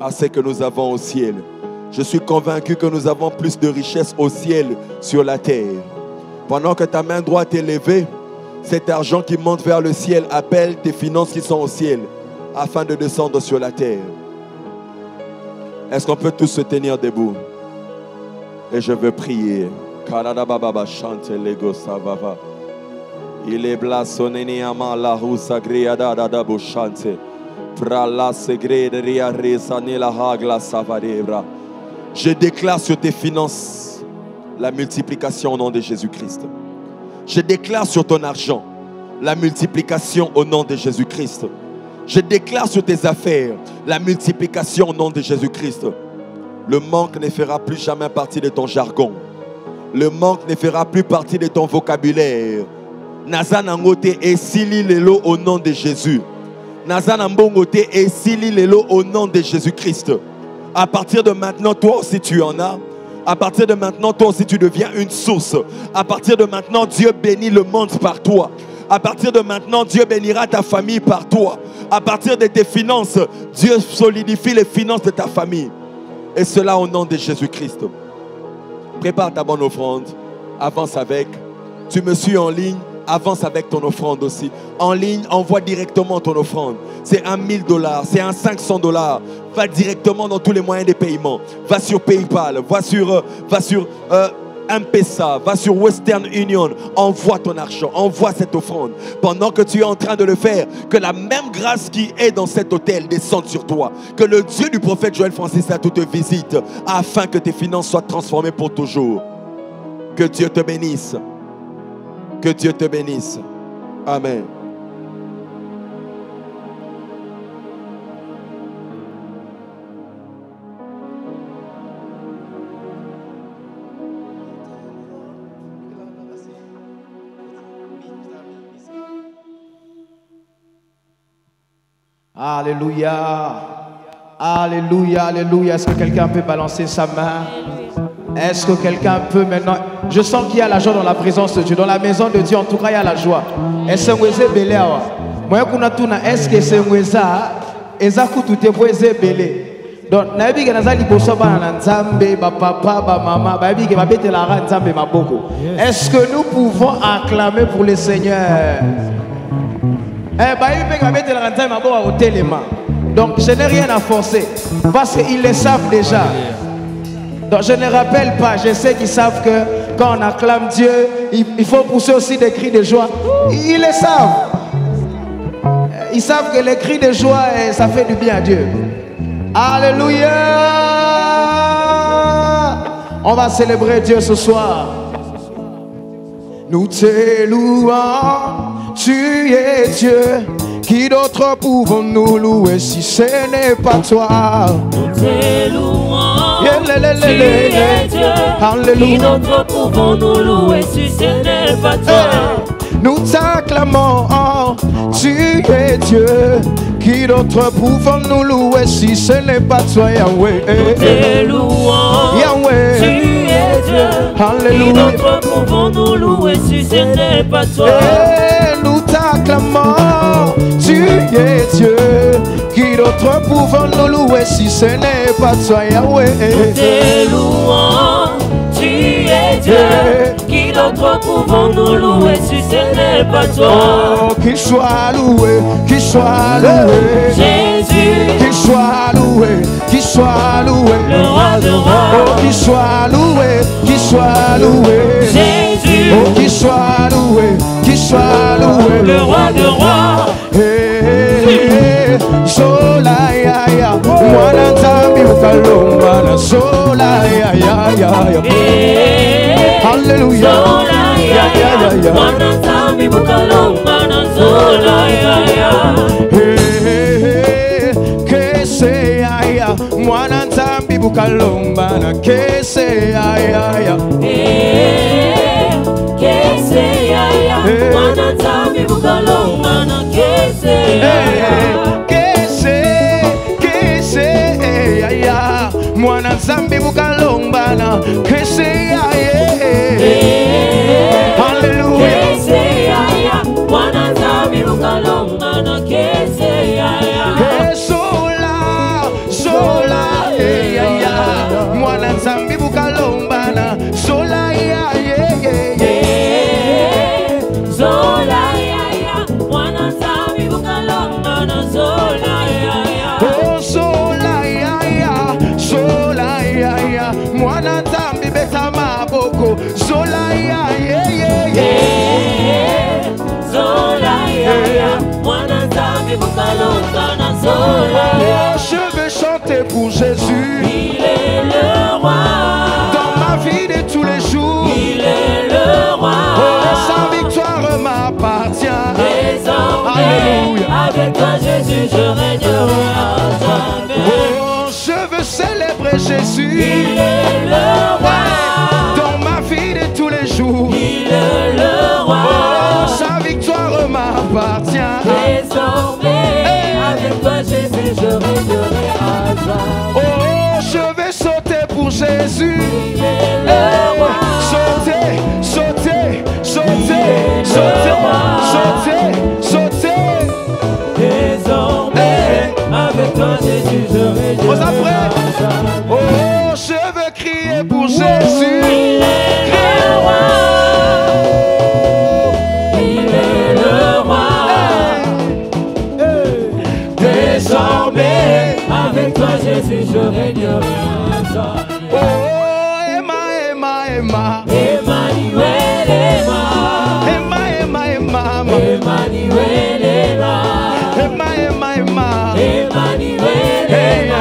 à ce que nous avons au ciel. Je suis convaincu que nous avons plus de richesses au ciel sur la terre. Pendant que ta main droite est levée, cet argent qui monte vers le ciel appelle tes finances qui sont au ciel afin de descendre sur la terre. Est-ce qu'on peut tous se tenir debout? Et je veux prier. Il est blasonné à la roue sagriada d'adabo chante. Prala segrede ria resane la hagla savadebra. Je déclare sur tes finances la multiplication au nom de Jésus-Christ. Je déclare sur ton argent la multiplication au nom de Jésus-Christ. Je déclare sur tes affaires la multiplication au nom de Jésus-Christ. Le manque ne fera plus jamais partie de ton jargon. Le manque ne fera plus partie de ton vocabulaire. Nazanangote et Sili Lelo au nom de Jésus. Nazanambongote et Sili Lelo au nom de Jésus-Christ. À partir de maintenant, toi aussi tu en as. À partir de maintenant, toi aussi tu deviens une source. À partir de maintenant, Dieu bénit le monde par toi. À partir de maintenant, Dieu bénira ta famille par toi. À partir de tes finances, Dieu solidifie les finances de ta famille. Et cela au nom de Jésus-Christ. Prépare ta bonne offrande, avance avec. Tu me suis en ligne, avance avec ton offrande aussi. En ligne, envoie directement ton offrande. C'est un mille dollars, c'est un cinq cents dollars. Va directement dans tous les moyens de paiement. Va sur PayPal, va sur, euh, va sur euh, M P S A, va sur Western Union. Envoie ton argent, envoie cette offrande. Pendant que tu es en train de le faire, que la même grâce qui est dans cet hôtel descende sur toi. Que le Dieu du prophète Joël Francis Tatu te visite afin que tes finances soient transformées pour toujours. Que Dieu te bénisse. Que Dieu te bénisse. Amen. Alléluia, alléluia, alléluia. Est-ce que quelqu'un peut balancer sa main? Est-ce que quelqu'un peut maintenant... Je sens qu'il y a la joie dans la présence de Dieu. Dans la maison de Dieu, en tout cas, il y a la joie. Est-ce que c'est belé? Est-ce que c'est belé? Est-ce que c'est belé? Donc, nabi ganazali bosoba na nzambe ba papa ba mama ba bi ke ba bete la nzambe maboko. Est-ce que nous pouvons acclamer pour le Seigneur? Donc je n'ai rien à forcer parce qu'ils le savent déjà. Donc je ne rappelle pas, je sais qu'ils savent que quand on acclame Dieu, il faut pousser aussi des cris de joie. Ils le savent. Ils savent que les cris de joie, ça fait du bien à Dieu. Alléluia. On va célébrer Dieu ce soir. Nous te louons. Tu es Dieu, qui d'autre pouvons-nous louer si ce n'est pas toi? Nous te louons, tu es Dieu, Alléluia. Qui d'autre pouvons-nous louer si ce n'est pas toi? Nous t'acclamons, tu es Dieu, qui d'autre pouvons-nous louer si ce n'est pas toi, Yahweh? Nous te louons, Yahweh, tu es Dieu, Alléluia. Qui d'autre pouvons-nous louer si ce n'est pas toi? Nous t'acclamons, tu es Dieu, qui d'autre pouvons-nous louer si ce n'est pas toi, Yahweh? Nous te louons, tu es Dieu, qui d'autre pouvons-nous louer si ce n'est pas toi? Oh, qu'il soit loué, qu'il soit loué, Jésus, qu'il soit loué, qu'il soit loué, le roi de rois. Oh, qu'il soit loué, qu'il soit loué, Jésus, oh, qu'il soit loué, qu'il soit loué, le roi de rois. Hey, sola ya ya, mwana nzambi ukalomba na sola ya ya ya. Hallelujah. Sola ya ya, mwana nzambi ukalomba na sola ya ya. Hey, kese ya ya, mwana nzambi ukalomba. na kese ya ya ya. Eh, kese ya ya. Wana tami bukalo na kese ya ya. Kese, kese ya ya. Mwana zambi bukalomba na kese ya ya. Hallelujah. Kese ya ya. Mwana zambi bukalomba na kese ya ya. Sola, sola. Zambi bukalomba na sola ya ye sola ya ya wana zambi bukalomba na sola ya ya oh sola ya ya sola ya ya mwana zambi beta maboko sola ya ye sola ya ya wana zambi bukalomba na sola ya je veux chanter pour Jésus. Il est le roi. Dans ma vie de tous les jours, il est le roi. Oh, sa victoire m'appartient. Désormais, avec toi Jésus, je régnerai à jamais. Oh, je veux célébrer Jésus. Il est le roi. Dans ma vie de tous les jours, il est le roi. Oh, sa victoire m'appartient. Désormais, avec toi Jésus, je régnerai à jamais. Oh, je vais sauter pour Jésus. Il est le roi. Sauter, sauter, sauter, sauter, sauter, sauter. Désormais, avec toi Jésus, je vais te louer. Oh, je veux crier pour Jésus. Il est le roi. Il est le roi. Désormais. Avec toi Jésus, je régnerai jamais. Oh, oh, Emma, Emma, Emma. Emmanuel, Emma. Emma, Emma, Emma. Emmanuel, Emma. Emma, Emma, Emma. Emmanuel, Emma.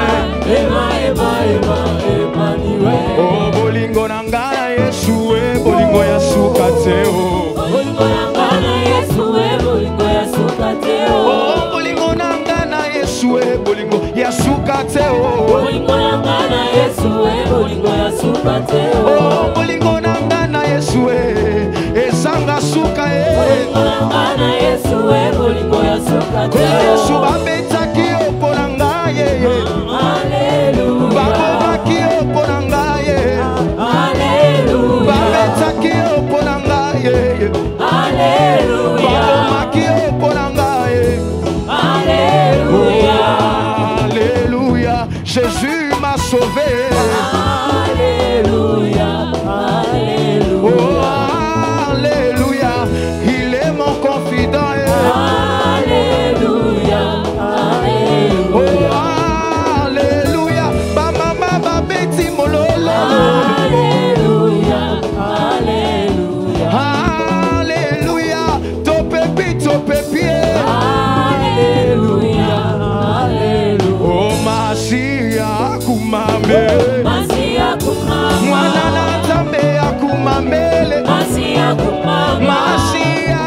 Emma, Emma, Emma. Emmanuel. Oh, bolingo nangana Yesu, bolingo ya sukate o. Bolingo nangana Yesu, bolingo ya sukate o. Bolingo nangana Yesu, bolingo Yasukateo, bolingo nangana Yesuwe, bolingo yasukateo. Oh, bolingo nangana Yesuwe, ezanga sukae. Bolingo nangana Yesuwe, bolingo yasukateo. Yesu babeta kio polanga ye. Hallelujah. Bababa kio polanga ye. Hallelujah. Babeta kio polanga ye. Hallelujah. Bababa kio polanga ye. Hallelujah. Jésus m'a sauvé. Alléluia, alléluia. Oh, alléluia. Il est mon confident. Alléluia, alléluia. Oh, alléluia. Ba mama ba beti mololo. Alléluia, alléluia. Alléluia. To pepi, to pepi. Alléluia, alléluia. Oh, ma si. Kumame, masia kumame, mwana natambe akumamele, masia kumame, masia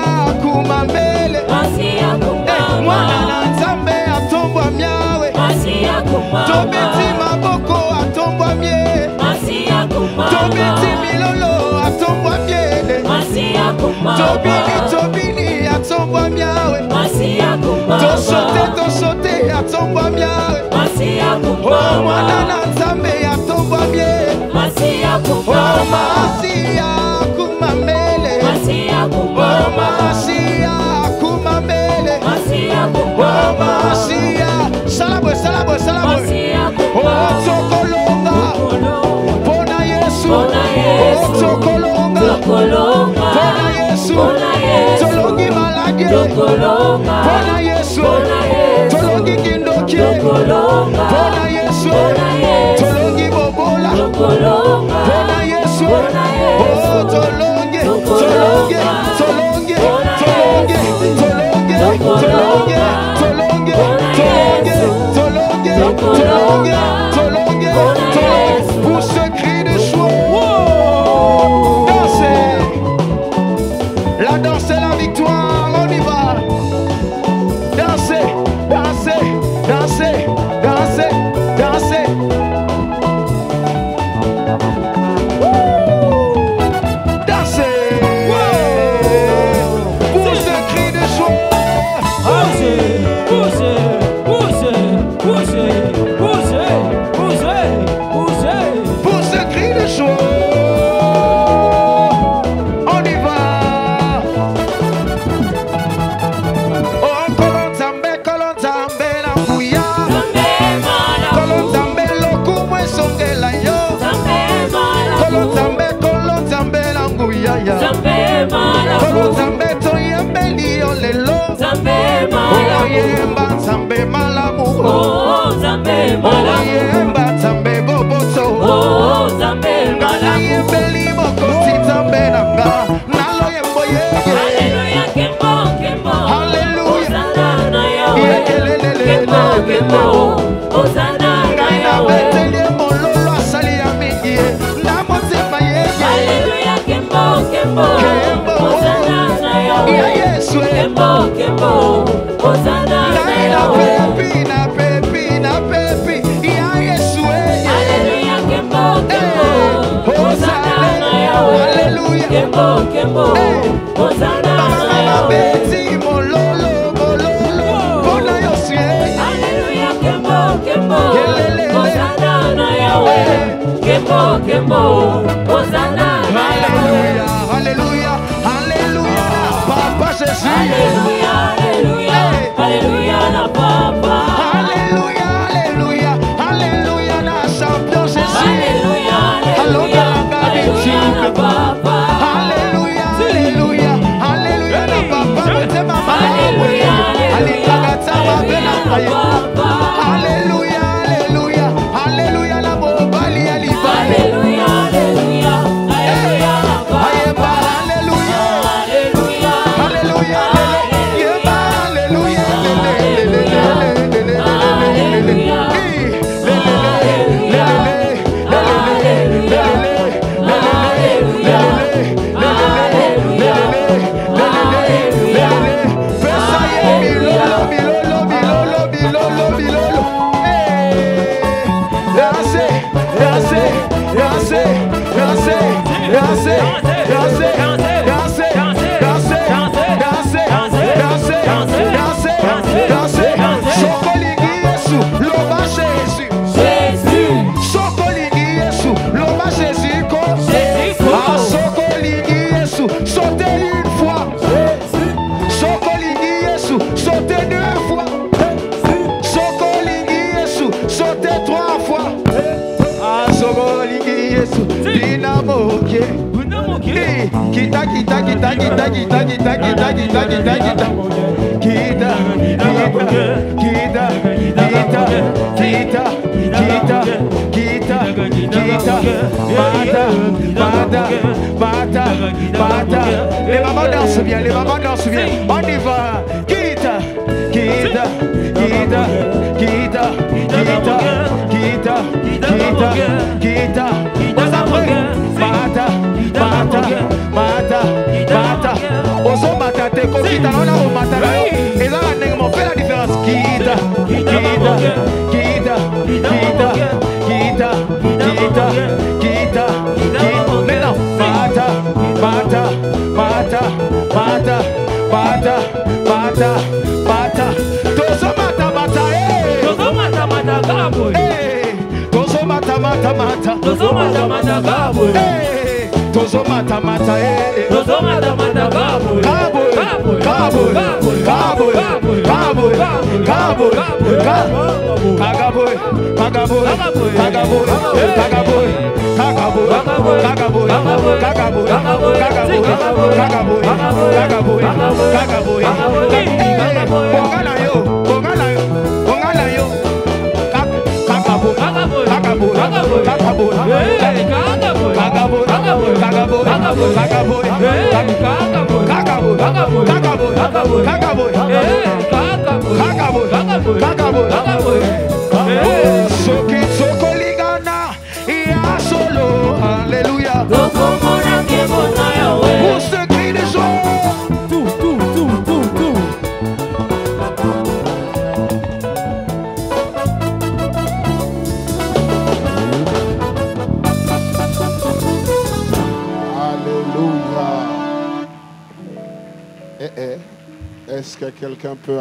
kumamele, masia kumame, mwana natambe atombwa myawe, masia kumame, tobeti maboko atombwa mye, masia kumame, tobeti milolo atombwa myele, masia kumame, tobini tobini atombwa myawe, masia kumame, tosote tosote atombwa myawe. Oh, mwana nzambe yatombwa mye. Masia kumama. Oh, masia kumamele. Masia kumama. Oh, masia kumamele. Masia kumama. Oh, masia. Salabo, salabo, salabo. Masia kumama. Oh, tokolonga. Pona Yesu. Pona Yesu. Oh, tokolonga. Tokolonga. Pona Yesu. Pona Yesu. Tolongi malage. Tokolonga. Pona Yesu. Pona Yesu. Tolongi kindoki. Tokolonga. Bona Yesu, tolongi bobola. Bona Yesu, oh tolongi, tolongi, tolongi, tolongi, tolongi, tolongi, tolongi, tolongi, tolongi, tolongi, tolongi. Pour ce cri de joie, dansez. La danse est la victoire, on y va. Dansez, dansez, dansez. Dansez, dansez.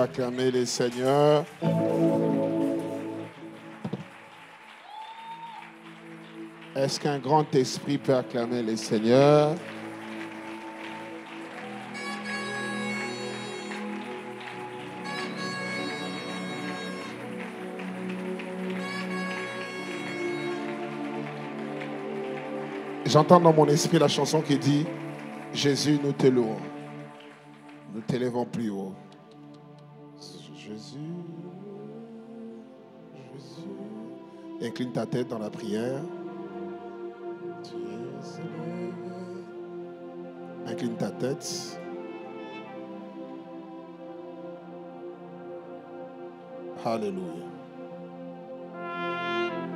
Acclamer les seigneurs. Est-ce qu'un grand esprit peut acclamer les seigneurs? J'entends dans mon esprit la chanson qui dit « Jésus, nous te louons, nous t'élèvons plus haut. » Jésus, Jésus. Incline ta tête dans la prière. Incline ta tête. Alléluia.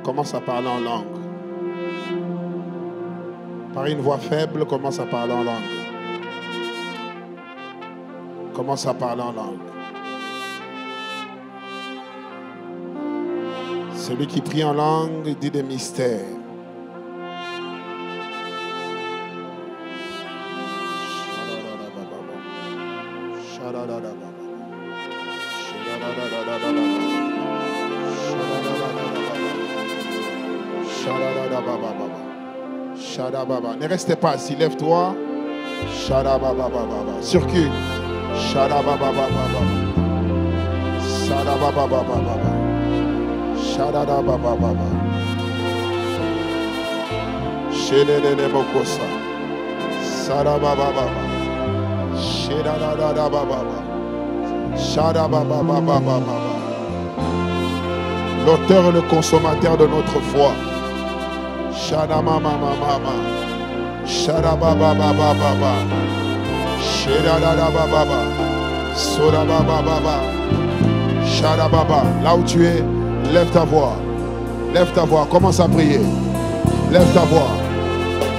Commence à parler en langue. Par une voix faible, commence à parler en langue. Commence à parler en langue. Celui qui prie en langue dit des mystères. Ne restez pas assis, lève-toi. Circule. L'auteur et le consommateur de notre foi. Shada mama mama, shada baba baba baba, shada baba baba, soda baba baba, shada baba. Là où tu es, lève ta voix, lève ta voix, commence à prier. Lève ta voix,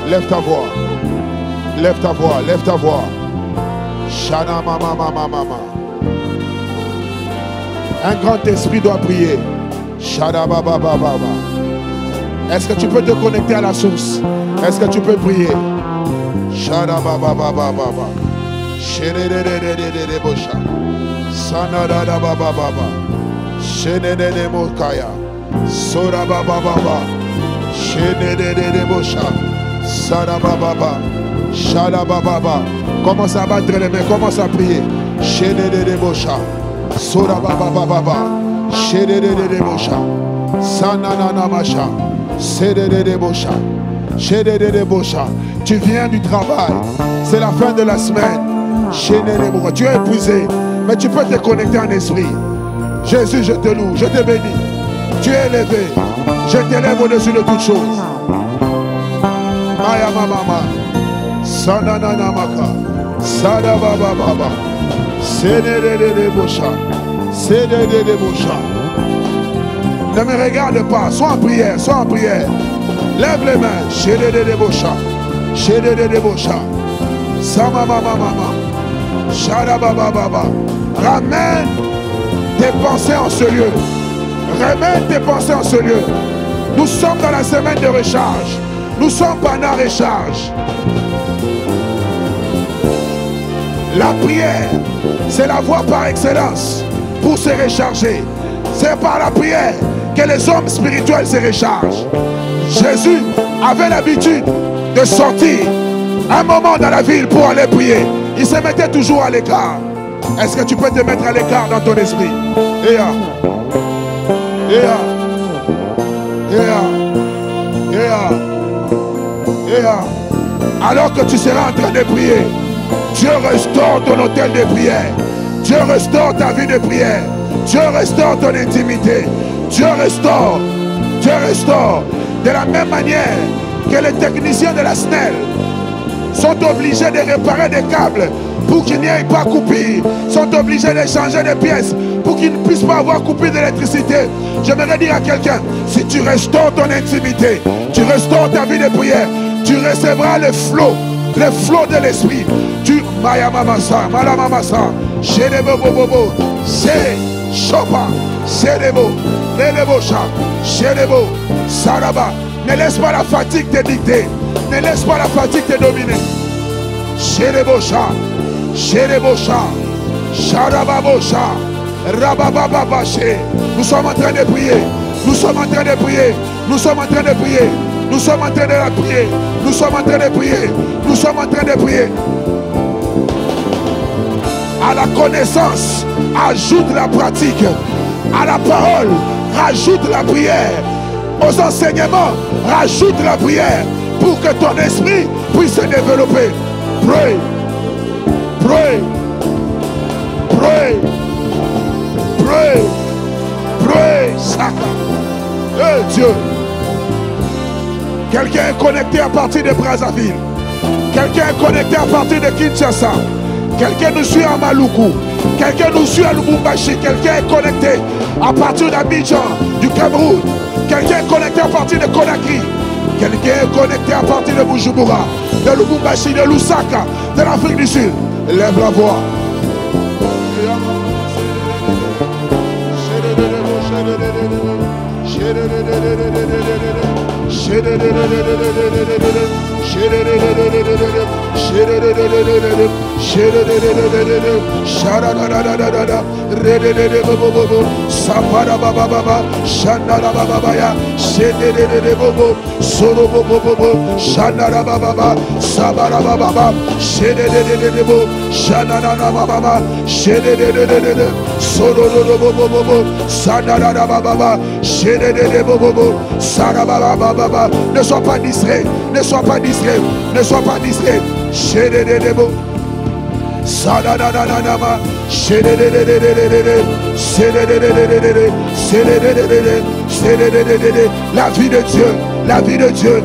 lève ta voix, lève ta voix, lève ta voix. Shada mama mama mama. Un grand esprit doit prier. Shada baba baba baba. Est-ce que tu peux te connecter à la source? Est-ce que tu peux prier? Shada baba baba baba. Shede de de de de de bosha. Sana da da baba baba. Shede de de mokaya. Sora baba baba. Shede de de de bosha. Sada baba baba. Shada baba baba. Commence à battre les mains, commence à prier. Shede de de bosha. Sora baba baba baba. Shede de de bosha. Sana na na masha. Tu viens du travail, c'est la fin de la semaine. Tu es épuisé, mais tu peux te connecter en esprit. Jésus, je te loue, je te bénis. Tu es élevé, je t'élève au-dessus de toutes choses. Ne me regarde pas, sois en prière, sois en prière. Lève les mains. Chédé de Bocha. Chédé de Bocha. Sama Baba Baba. Shada Baba Baba. Ramène tes pensées en ce lieu. Ramène tes pensées en ce lieu. Nous sommes dans la semaine de recharge. Nous sommes pendant recharge. La prière, c'est la voie par excellence pour se recharger. C'est par la prière que les hommes spirituels se rechargent. Jésus avait l'habitude de sortir un moment dans la ville pour aller prier. Il se mettait toujours à l'écart. Est-ce que tu peux te mettre à l'écart dans ton esprit? Ea, Ea, Ea, Ea, Ea. Alors que tu seras en train de prier, Dieu restaure ton hôtel de prière. Dieu restaure ta vie de prière. Dieu restaure ton intimité. Dieu restaure. Dieu restaure. De la même manière que les techniciens de la S N E L sont obligés de réparer des câbles pour qu'il n'y ait pas coupure. Sont obligés de changer des pièces pour qu'ils ne puissent pas avoir coupure d'électricité. J'aimerais dire à quelqu'un, si tu restaures ton intimité, tu restaures ta vie de prière, tu recevras le flot, le flot de l'esprit. Tu... Mayamamasa, Malamamasa, Chédebobobobo, c'est... Chopa, Cédebo, Lélebocha, Cédebo, Saraba. Ne laisse pas la fatigue te dicter. Ne laisse pas la fatigue te dominer. Cédebocha, Cédebocha, Charababocha, Rabababaché. Nous sommes en train de prier. Nous sommes en train de prier. Nous sommes en train de prier. Nous sommes en train de la prier. Nous sommes en train de prier. Nous sommes en train de prier. À la connaissance, ajoute la pratique. À la parole, rajoute la prière. Aux enseignements, rajoute la prière. Pour que ton esprit puisse se développer. Pray. Pray. Pray. Pray. Prie, prie, Satan. Eh Dieu. Quelqu'un est connecté à partir de Brazzaville. Quelqu'un est connecté à partir de Kinshasa. Quelqu'un nous suit à Maluku. Quelqu'un nous suit à Lubumbashi. Quelqu'un est connecté à partir d'Abidjan, du Cameroun. Quelqu'un est connecté à partir de Conakry. Quelqu'un est connecté à partir de Boujouboura, de Lubumbashi, de Lusaka, de l'Afrique du Sud. Lève la voix. Ne sois pas distrait, ne sois pas distrait, ne sois pas distrait. La vie de Dieu, la vie de Dieu.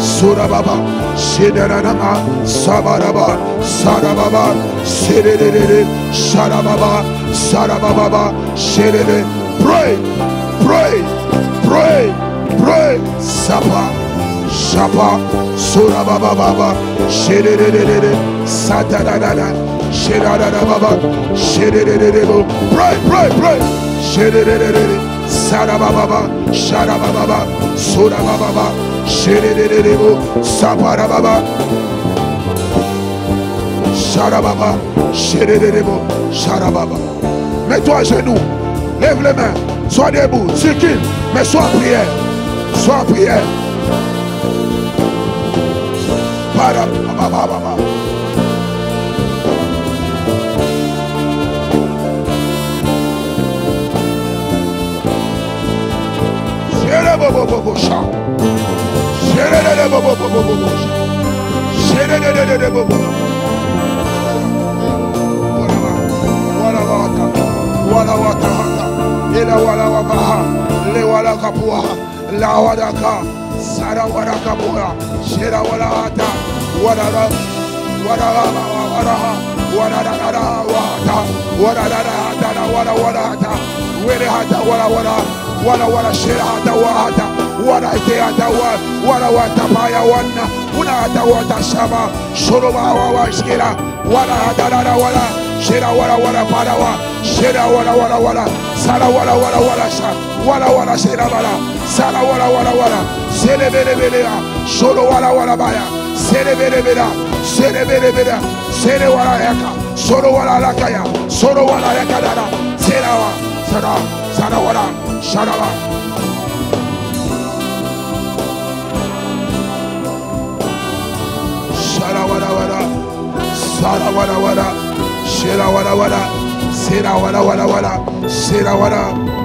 Sorababa, Shedanama, Sabaraba, Sarababa, Serere, Sarababa, Sarababa, Serere. Pray, pray, pray, pray, Sapa, Sapa, Sorababa, Serere, Satanana, Shedanaba, Serere. Pray, pray, pray, Serere. Sarababa, Sharababa, Surababa, Shededebo, Saparababa, Sharababa, Shededebo, Sharababa. Mets-toi à genoux, lève les mains, sois debout, circule, mais sois en prière, sois en prière. Parababa. Wada Wala wala shira hata wata wala ite hata wata wala wata baya wana una hata wata shaba shoroba wawa shira wala hata wala wala shira wala wala para wa shira wala wala wala sala wala wala wala sha wala wala shira wala sala wala wala wala sele bele bele ya shoro wala wala baya sele bele bele sele bele bele sele wala yaka shoro wala laka ya shoro wala yaka dada sela wa sela sala wala Sharaba, Sharawala wala, Sarawala wala, Shirawala wala, Sirawala wala wala, Sirawala,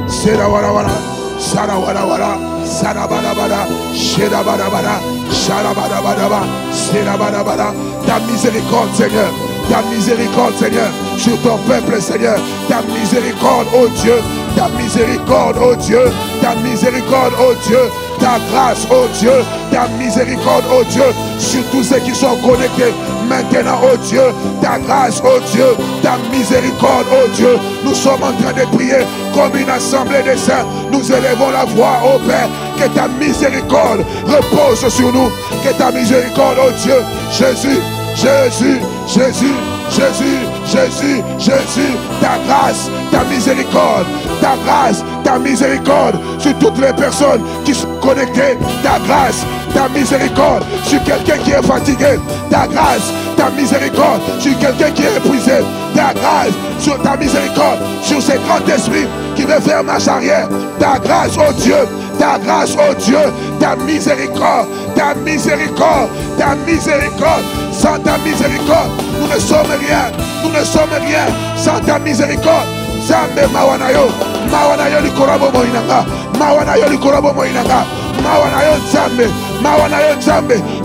Sirawala wala, Sarawala wala, Sarabala wala, Shirabala wala, Sharabala wala, Sirabala wala. Ta miséricorde, Seigneur, ta miséricorde, Seigneur, sur ton peuple, Seigneur, ta miséricorde, ô Dieu. Ta miséricorde, ô Dieu, ta miséricorde, ô Dieu, ta grâce, ô Dieu, ta miséricorde, ô Dieu, sur tous ceux qui sont connectés maintenant, ô Dieu, ta grâce, ô Dieu, ta miséricorde, ô Dieu. Nous sommes en train de prier comme une assemblée de saints. Nous élevons la voix, ô Père, que ta miséricorde repose sur nous, que ta miséricorde, ô Dieu, Jésus, Jésus, Jésus. Jésus, Jésus, Jésus, ta grâce, ta miséricorde, ta grâce, ta miséricorde sur toutes les personnes qui sont connectées, ta grâce, ta miséricorde sur quelqu'un qui est fatigué, ta grâce, ta miséricorde sur quelqu'un qui est épuisé, ta grâce, sur ta miséricorde sur ces grands esprits qui veulent faire marche arrière, ta grâce, ô Dieu, ta grâce, ô Dieu, ta miséricorde, ta miséricorde, ta miséricorde, sans ta miséricorde, nous ne sommes rien, nous ne sommes rien, sans ta miséricorde, Zambe Mawanayo, Mawanayo Likorobo Moinanga, Mawanayo Likorobo Moinanga,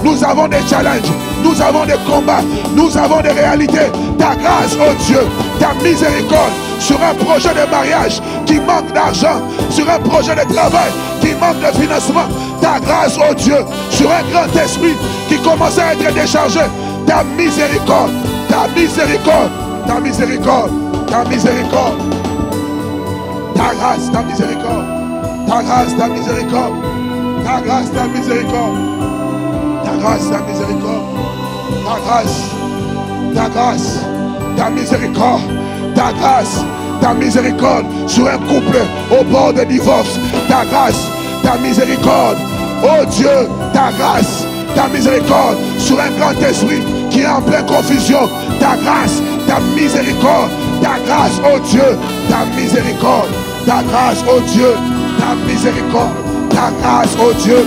Nous avons des challenges, nous avons des combats, nous avons des réalités. Ta grâce, oh Dieu, ta miséricorde sur un projet de mariage qui manque d'argent, sur un projet de travail qui manque de financement. Ta grâce, oh Dieu, sur un grand esprit qui commence à être déchargé. Ta miséricorde, ta miséricorde, ta miséricorde, ta miséricorde. Ta grâce, ta miséricorde, ta grâce, ta miséricorde, ta grâce, ta miséricorde. Ta grâce, ta miséricorde, ta grâce, ta grâce, ta miséricorde, ta grâce, ta miséricorde sur un couple au bord de divorce. Ta grâce, ta miséricorde, oh Dieu, ta grâce, ta miséricorde sur un grand esprit qui est en pleine confusion. Ta grâce, ta miséricorde, ta grâce, oh Dieu, ta miséricorde, ta grâce, oh Dieu, ta miséricorde, ta grâce, oh Dieu,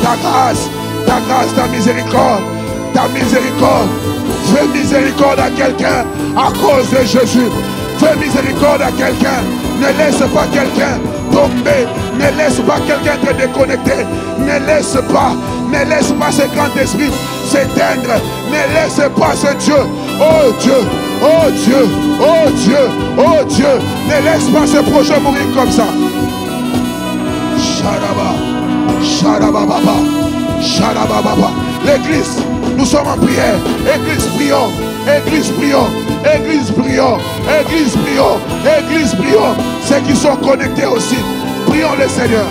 ta grâce. Ta grâce, ta miséricorde, ta miséricorde. Fais miséricorde à quelqu'un à cause de Jésus. Fais miséricorde à quelqu'un. Ne laisse pas quelqu'un tomber. Ne laisse pas quelqu'un te déconnecter. Ne laisse pas, ne laisse pas ce grand esprit s'éteindre. Ne laisse pas ce Dieu. Oh Dieu, oh Dieu, oh Dieu, oh Dieu. Ne laisse pas ce projet mourir comme ça. Sharaba, Sharaba Baba. L'église, nous sommes en prière. Église, prions. Église, prions. Église, prions. Église, prions. Église, prions. Ceux qui sont connectés aussi, prions le Seigneur.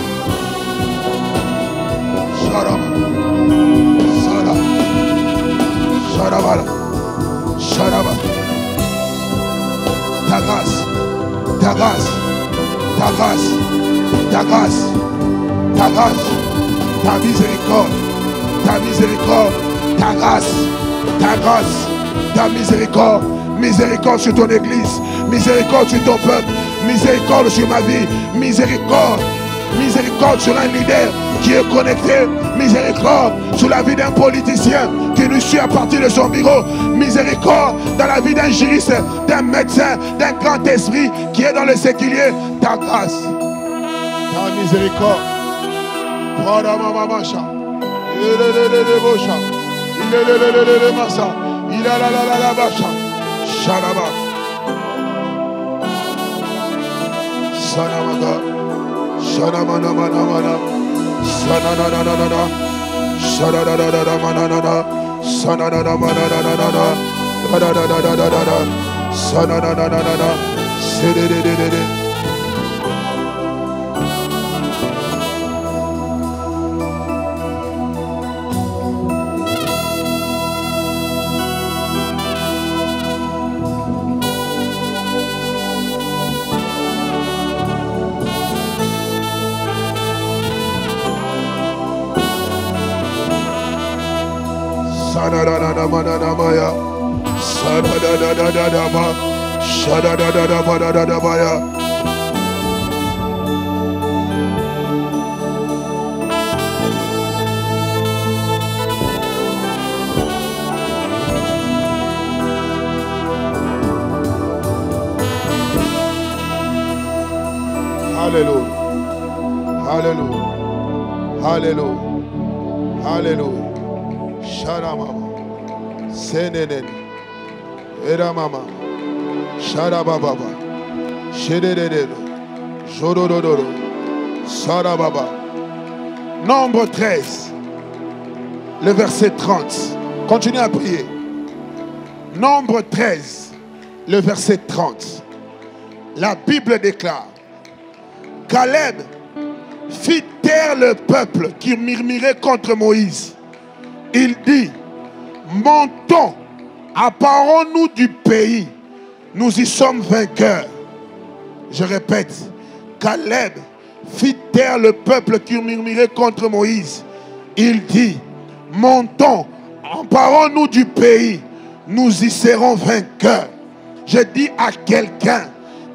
Ta grâce, ta grâce, ta grâce, ta grâce, ta grâce. Ta miséricorde, ta miséricorde, ta grâce, ta grâce, ta miséricorde, miséricorde sur ton église, miséricorde sur ton peuple, miséricorde sur ma vie, miséricorde, miséricorde sur un leader qui est connecté, miséricorde sur la vie d'un politicien qui nous suit à partir de son bureau, miséricorde dans la vie d'un juriste, d'un médecin, d'un grand esprit qui est dans le séculier, ta grâce, ta miséricorde. Son Alléluia, alléluia, alléluia, alléluia. Sharamama, Senenen, Eramama, Sharababa, Shededed, Jorododoro, Sarababa. Nombre treize, le verset trente. Continuez à prier. Nombre treize, le verset trente. La Bible déclare, Caleb fit taire le peuple qui murmurait contre Moïse. Il dit, montons, apparons-nous du pays, nous y sommes vainqueurs. Je répète, Caleb fit taire le peuple qui murmurait contre Moïse. Il dit, montons, apparons-nous du pays, nous y serons vainqueurs. Je dis à quelqu'un,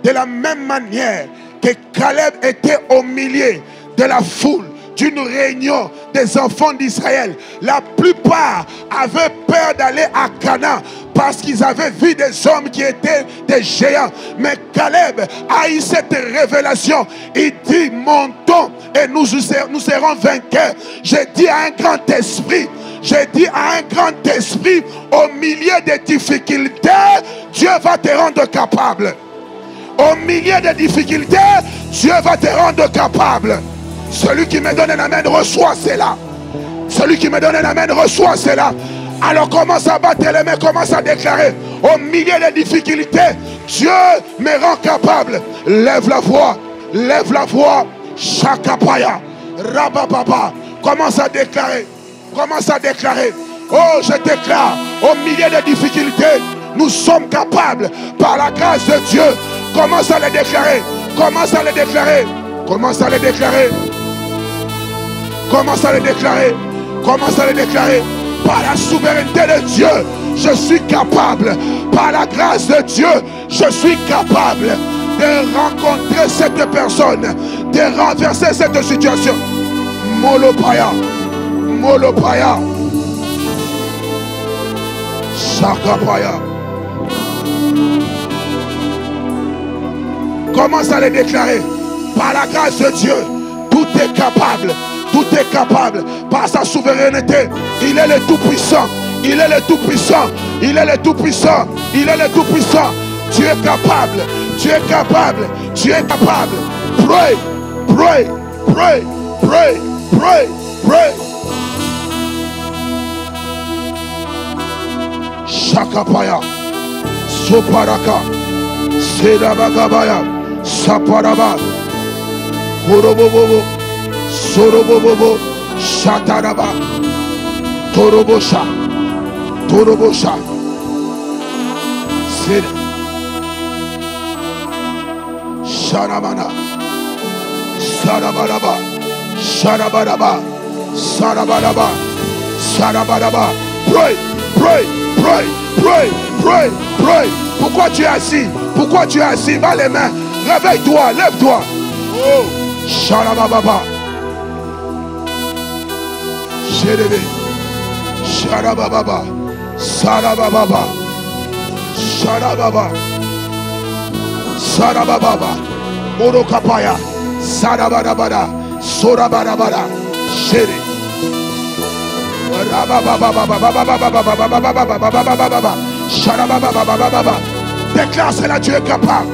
de la même manière que Caleb était au milieu de la foule, d'une réunion des enfants d'Israël. La plupart avaient peur d'aller à Canaan parce qu'ils avaient vu des hommes qui étaient des géants. Mais Caleb a eu cette révélation. Il dit, montons, et nous, nous serons vainqueurs. J'ai dit à un grand esprit, j'ai dit à un grand esprit, au milieu des difficultés, Dieu va te rendre capable. Au milieu des difficultés, Dieu va te rendre capable. Celui qui me donne un amen, reçoit cela. Celui qui me donne un amen, reçoit cela. Alors commence à battre les mains, commence à déclarer. Au milieu des difficultés, Dieu me rend capable. Lève la voix, lève la voix. Chakapaya, Rabababa. Commence à déclarer, commence à déclarer. Oh, je déclare, au milieu des difficultés, nous sommes capables par la grâce de Dieu. Commence à le déclarer, commence à le déclarer, commence à le déclarer, commence à le déclarer, commence à le déclarer. Par la souveraineté de Dieu, je suis capable. Par la grâce de Dieu, je suis capable de rencontrer cette personne, de renverser cette situation. Molopaya, Molopaya, Chakapaya. Commence à les déclarer. Par la grâce de Dieu, tout est capable. Tout est capable. Par sa souveraineté, il est le tout-puissant. Il est le tout-puissant. Il est le tout-puissant. Il est le tout-puissant. Tu es capable. Tu es capable. Tu es capable. Pray, pray, pray, pray, pray, pray. Chakapaya, Soparaka, Sedabagabaya, Saparaba, Korobobobo, Sorobobobo, Shataraba, Torobosha, Torobosha, Sede, Sharabana, Sarabaraba, Sarabaraba, Sarabaraba, Sarabaraba, pray, pray, pray, pray, pray, pray. Pourquoi tu es assis? Pourquoi tu es assis? Va les mains, réveille-toi, lève-toi. Oh, Sharababa. Jérémie, Sharababa, Sarababa, Sharababa, Sarababa, Morokapaya, Sarabarabara, Sorabarabara, Jérémie, Rabababa, Sharababa. Déclare cela, tu es capable.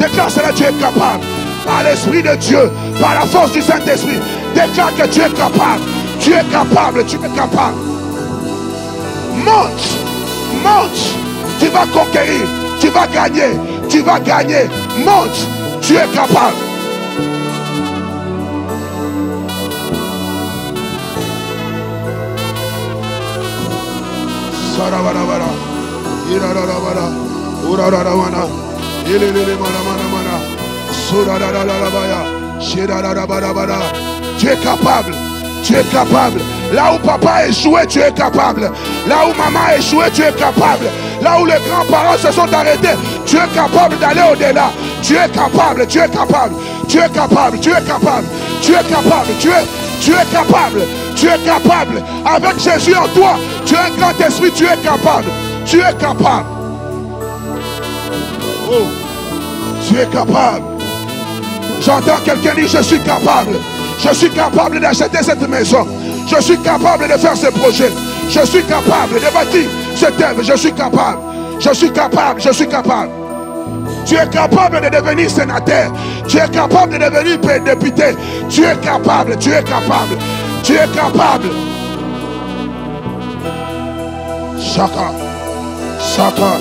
Déclare cela, tu es capable. Par l'Esprit de Dieu, par la force du Saint-Esprit, déclare que tu es capable. Tu es capable, tu es capable. Monte, monte, tu vas conquérir, tu vas gagner, tu vas gagner. Monte, tu es capable. Sarabarabara, irararabara, urararamana, ilililimanamana, surarararabaya, shirararabarabara. Tu es capable. Tu es capable. Là où papa a échoué, tu es capable. Là où maman a échoué, tu es capable. Là où les grands-parents se sont arrêtés, tu es capable d'aller au-delà. Tu es capable, tu es capable, tu es capable, tu es capable, tu es capable, tu es, tu es capable, tu es capable. Avec Jésus en toi, tu es un grand esprit, tu es capable, tu es capable. Oh, tu es capable. J'entends quelqu'un dire, je suis capable. Je suis capable d'acheter cette maison. Je suis capable de faire ce projet. Je suis capable de bâtir cette œuvre. Je suis capable. Je suis capable. Je suis capable. Tu es capable de devenir sénateur. Tu es capable de devenir député. Tu es capable. Tu es capable. Tu es capable. Chaka. Chaka.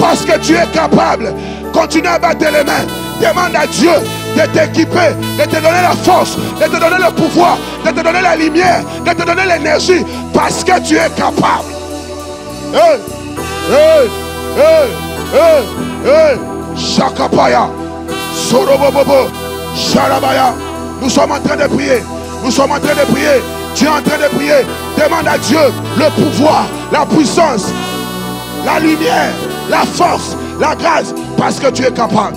Parce que tu es capable, continue à battre les mains. Demande à Dieu de t'équiper, de te donner la force, de te donner le pouvoir, de te donner la lumière, de te donner l'énergie, parce que tu es capable. Hey, hey, hey, hey, hey. Chakapaya, Sorobobobo, Sharabaya. Nous sommes en train de prier. Nous sommes en train de prier. Tu es en train de prier. Demande à Dieu le pouvoir, la puissance, la lumière, la force, la grâce, parce que tu es capable.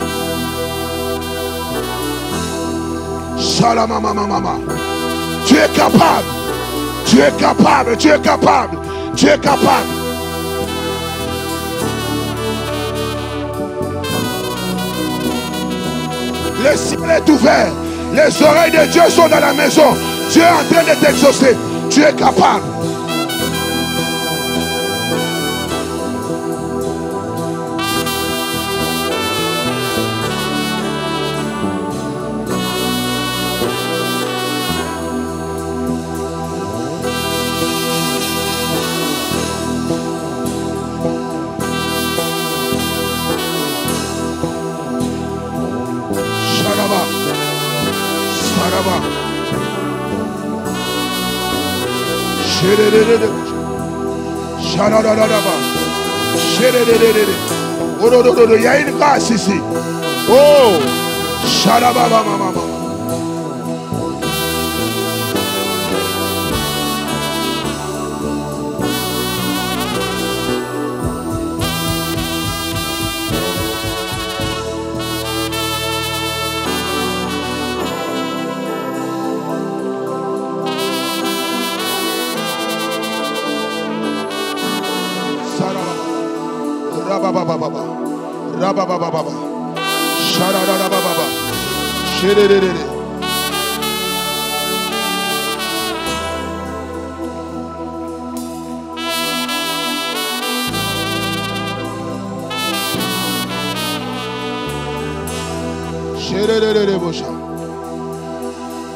Shalamamamama. Tu es capable. Tu es capable. Tu es capable. Tu es capable. Le ciel est ouvert. Les oreilles de Dieu sont dans la maison. Dieu est en train de t'exaucer. Tu es capable. Il y a une grâce ici. Oh, Shalababa maman.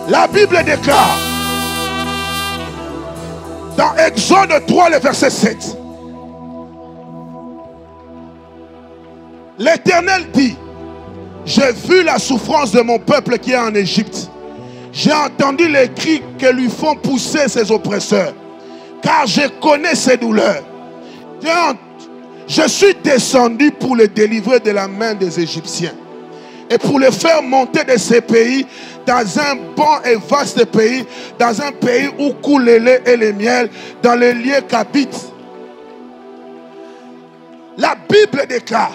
La Bible déclare dans Exode trois, le verset sept. L'Éternel dit, j'ai vu la souffrance de mon peuple qui est en Égypte. J'ai entendu les cris que lui font pousser ses oppresseurs, car je connais ses douleurs. Je suis descendu pour le délivrer de la main des Égyptiens et pour le faire monter de ces pays dans un bon et vaste pays, dans un pays où coule le lait et le miel, dans les lieux qu'habitent. La Bible déclare,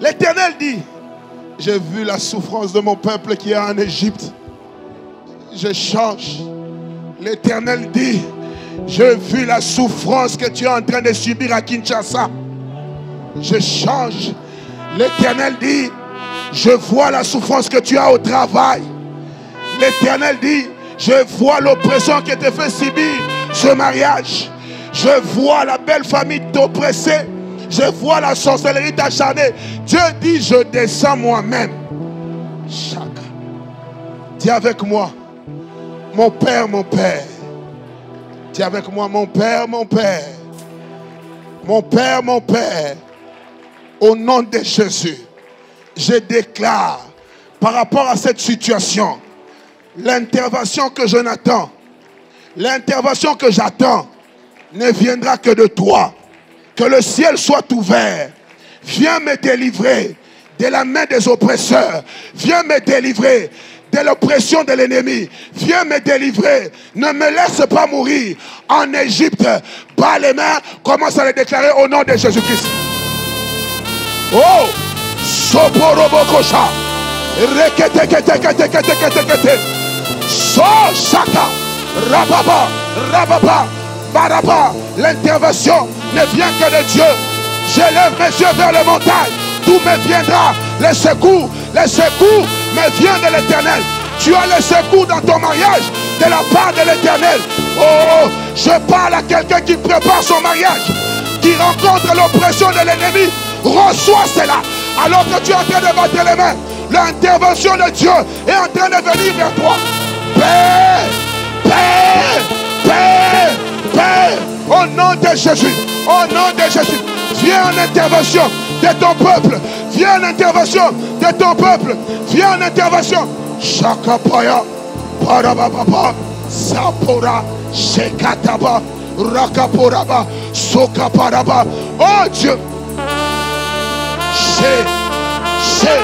l'Éternel dit, j'ai vu la souffrance de mon peuple qui est en Égypte. Je change. L'Éternel dit, j'ai vu la souffrance que tu es en train de subir à Kinshasa. Je change. L'Éternel dit, je vois la souffrance que tu as au travail. L'Éternel dit, je vois l'oppression que te fait subir ce mariage. Je vois la belle famille t'oppresser. Je vois la sorcellerie t'acharner. Dieu dit, je descends moi-même. Chacun. Dis avec moi, mon Père, mon Père. Dis avec moi, mon Père, mon Père. Mon Père, mon Père. Au nom de Jésus, je déclare, par rapport à cette situation, l'intervention que je n'attends, l'intervention que j'attends, ne viendra que de toi. Que le ciel soit ouvert. Viens me délivrer de la main des oppresseurs. Viens me délivrer de l'oppression de l'ennemi. Viens me délivrer. Ne me laisse pas mourir. En Égypte, bats les mains. Commence à les déclarer au nom de Jésus-Christ. Oh! Soborobokosha. Rekete-kete-kete-kete-kete-kete. So-saka. Rababa. Rababa. Baraba, l'intervention ne vient que de Dieu. J'élève mes yeux vers les montagnes. Tout me viendra. Les secours, les secours me viennent de l'Éternel. Tu as les secours dans ton mariage de la part de l'Éternel. Oh, oh, je parle à quelqu'un qui prépare son mariage, qui rencontre l'oppression de l'ennemi. Reçois cela. Alors que tu es en train de battre les mains, l'intervention de Dieu est en train de venir vers toi. Père, Père, Père. Père, au nom de Jésus, au nom de Jésus, viens en intervention de ton peuple, viens en intervention de ton peuple, viens en intervention. Shakapaya, parababa, sapora, shekataba, rakaporaba, sokaparaba. Oh Dieu, c'est, c'est,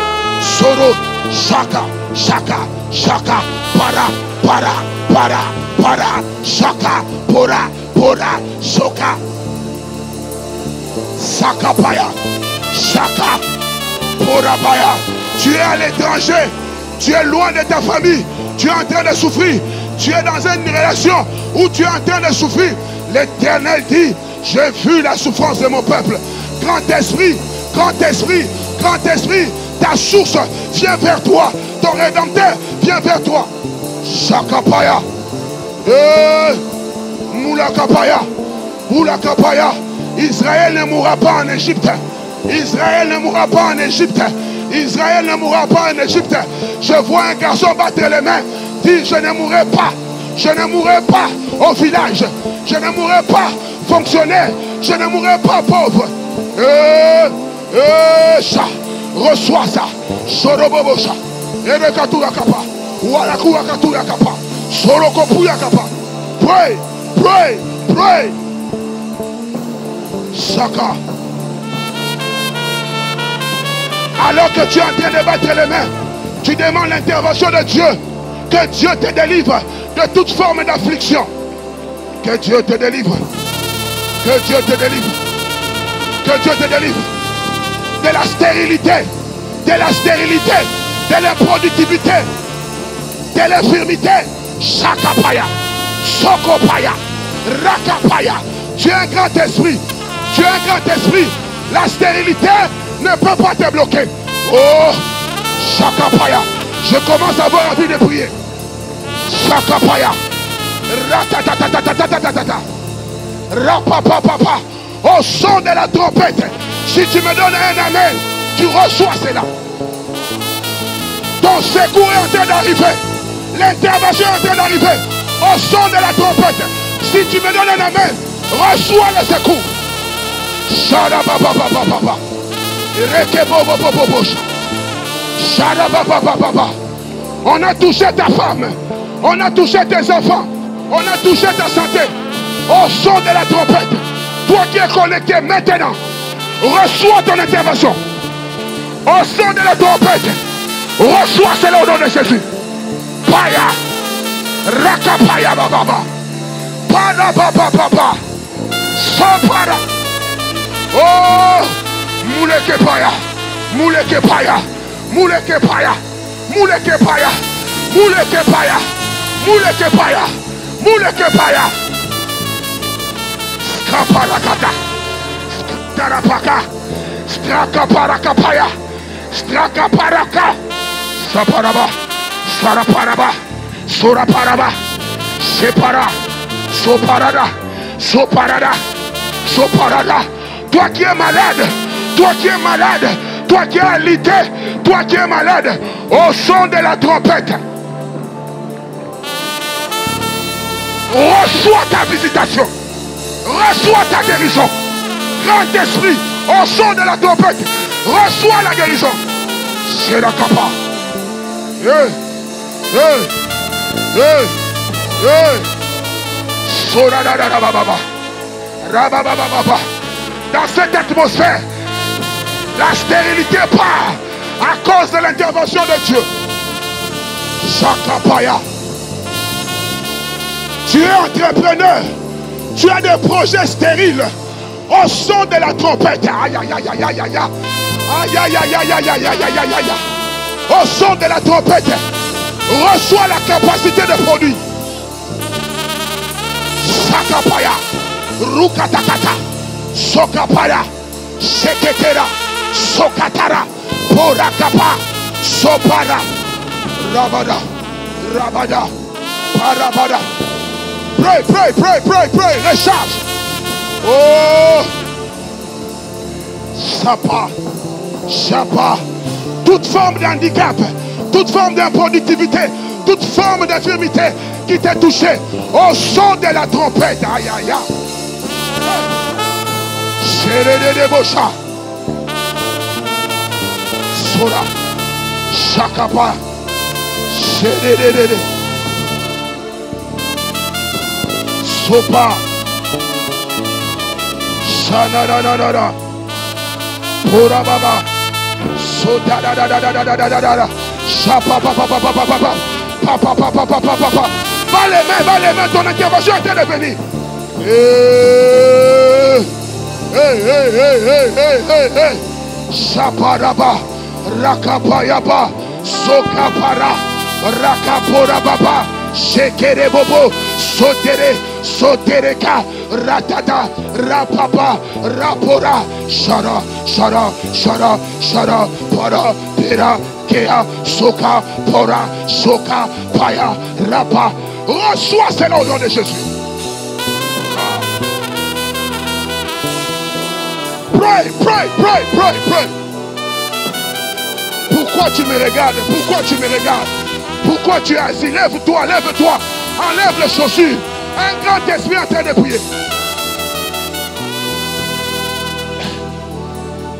soro, shaka, shaka, shaka, para, para, para. Para, Shaka, Pora, Pora, Shoka, Sakapaya, Shaka, Porabaya. Tu es à l'étranger, tu es loin de ta famille, tu es en train de souffrir, tu es dans une relation où tu es en train de souffrir. L'Éternel dit, j'ai vu la souffrance de mon peuple. Grand esprit, grand esprit, grand esprit, Ta source vient vers toi. Ton rédempteur vient vers toi. Shakapaya. Eh, Moulakapaya. Moulakapaya. Israël ne mourra pas en Égypte. Israël ne mourra pas en Égypte. Israël ne mourra pas en Égypte. Je vois un garçon battre les mains. Dis, je ne mourrai pas. Je ne mourrai pas au village. Je ne mourrai pas fonctionnaire. Je ne mourrai pas pauvre. Eh, eh, ça. Reçois ça. Sorobobo ça. Erekaturakapa. Walakourakaturakapa. Sorokopurakapa. Pray, pray, pray. Saka. Alors que tu es en train de battre les mains, tu demandes l'intervention de Dieu. Que Dieu te délivre de toute forme d'affliction. Que Dieu te délivre. Que Dieu te délivre. Que Dieu te délivre. De la stérilité. De la stérilité. De l'improductivité. De l'infirmité. Sakapaya. Sokopaya. Rakapaya. Tu es un grand esprit. Tu es un grand esprit. La stérilité ne peut pas te bloquer. Oh, Sakapaya. Je commence à avoir envie de prier. Sakapaya. Ratatatatatatatata. Rapapapapa. Au son de la trompette. Si tu me donnes un amen, tu reçois cela. Ton secours est en train d'arriver. L'intervention est en train d'arriver. Au son de la trompette. Si tu me donnes un amen, reçois le secours. Sarabababababa. On a touché ta femme, on a touché tes enfants, on a touché ta santé. Au son de la trompette, toi qui es connecté maintenant, reçois ton intervention. Au son de la trompette, reçois cela au nom de Jésus. Paya, rakapaya bababa, para baba baba, sapara. Oh, mouleke paya, mouleke paya. Mouleke paya, mouleke paya, mouleke paya, mouleke paya, mouleke paya. Skaparakata, Starapaka, Strakaparakapaya, Strakaparaka, Saparaba, Saraparaba, Soraparaba, Separa, Soparada, Soparada, Soparada. Toi qui es malade, toi qui es malade, toi qui es alité, toi qui es malade, au son de la trompette, reçois ta visitation, reçois ta guérison. Grand esprit, au son de la trompette, reçois la guérison. C'est la capa. Eh, eh, eh, eh. Soradadadababa. Rababababa. Dans cette atmosphère, la stérilité part à cause de l'intervention de Dieu. Sakapaya. Tu es entrepreneur. Tu as des projets stériles. Au son de la trompette. Aïe, aïe, aïe, aïe, aïe, aïe. Aïe, aïe, aïe, aïe, aïe, aïe, aïe, aïe, aïe. Au son de la trompette. Reçois la capacité de produire. Sakapaya. Rukatakata. Sokapaya. Seketera. Sokatara, Porakapa, Sopara, Rabada, Rabada, Parabada. Pray, pray, pray, pray, pray, recharge. Oh, Sapa, Sapa. Toute forme d'handicap, toute forme d'improductivité, toute forme d'infirmité qui t'est touchée au son de la trompette. Aïe, aïe, aïe. Seré de Bocha. Sora, Shakapa, Sedede, Sopa, Sanadadadada, Pura Baba, Sotadadadadadadadadada, Sapa, Papa, Papa, Papa, Papa, Papa, Papa, Papa, Papa, va les mains, va les mains, ton intervention est devenue. Hey, hey, hey, hey, hey, hey, hey, Saparaba. Rakapayaba, Sokapara, Rakapora Baba, Shekere Bobo, Sotere, Sotereka, Ratata, Rapapa, Rapora, Shara, Shara, Shara, Shara, Para, Pera, Kea, Soka, Pora, Soka, Paya, Rapa. Reçois cela au nom de Jésus. Pray, pray, pray, pray, pray. Pourquoi tu me regardes? Pourquoi tu me regardes? Pourquoi tu es assis? Lève-toi, lève-toi. Enlève les chaussures. Un grand esprit en train de prier.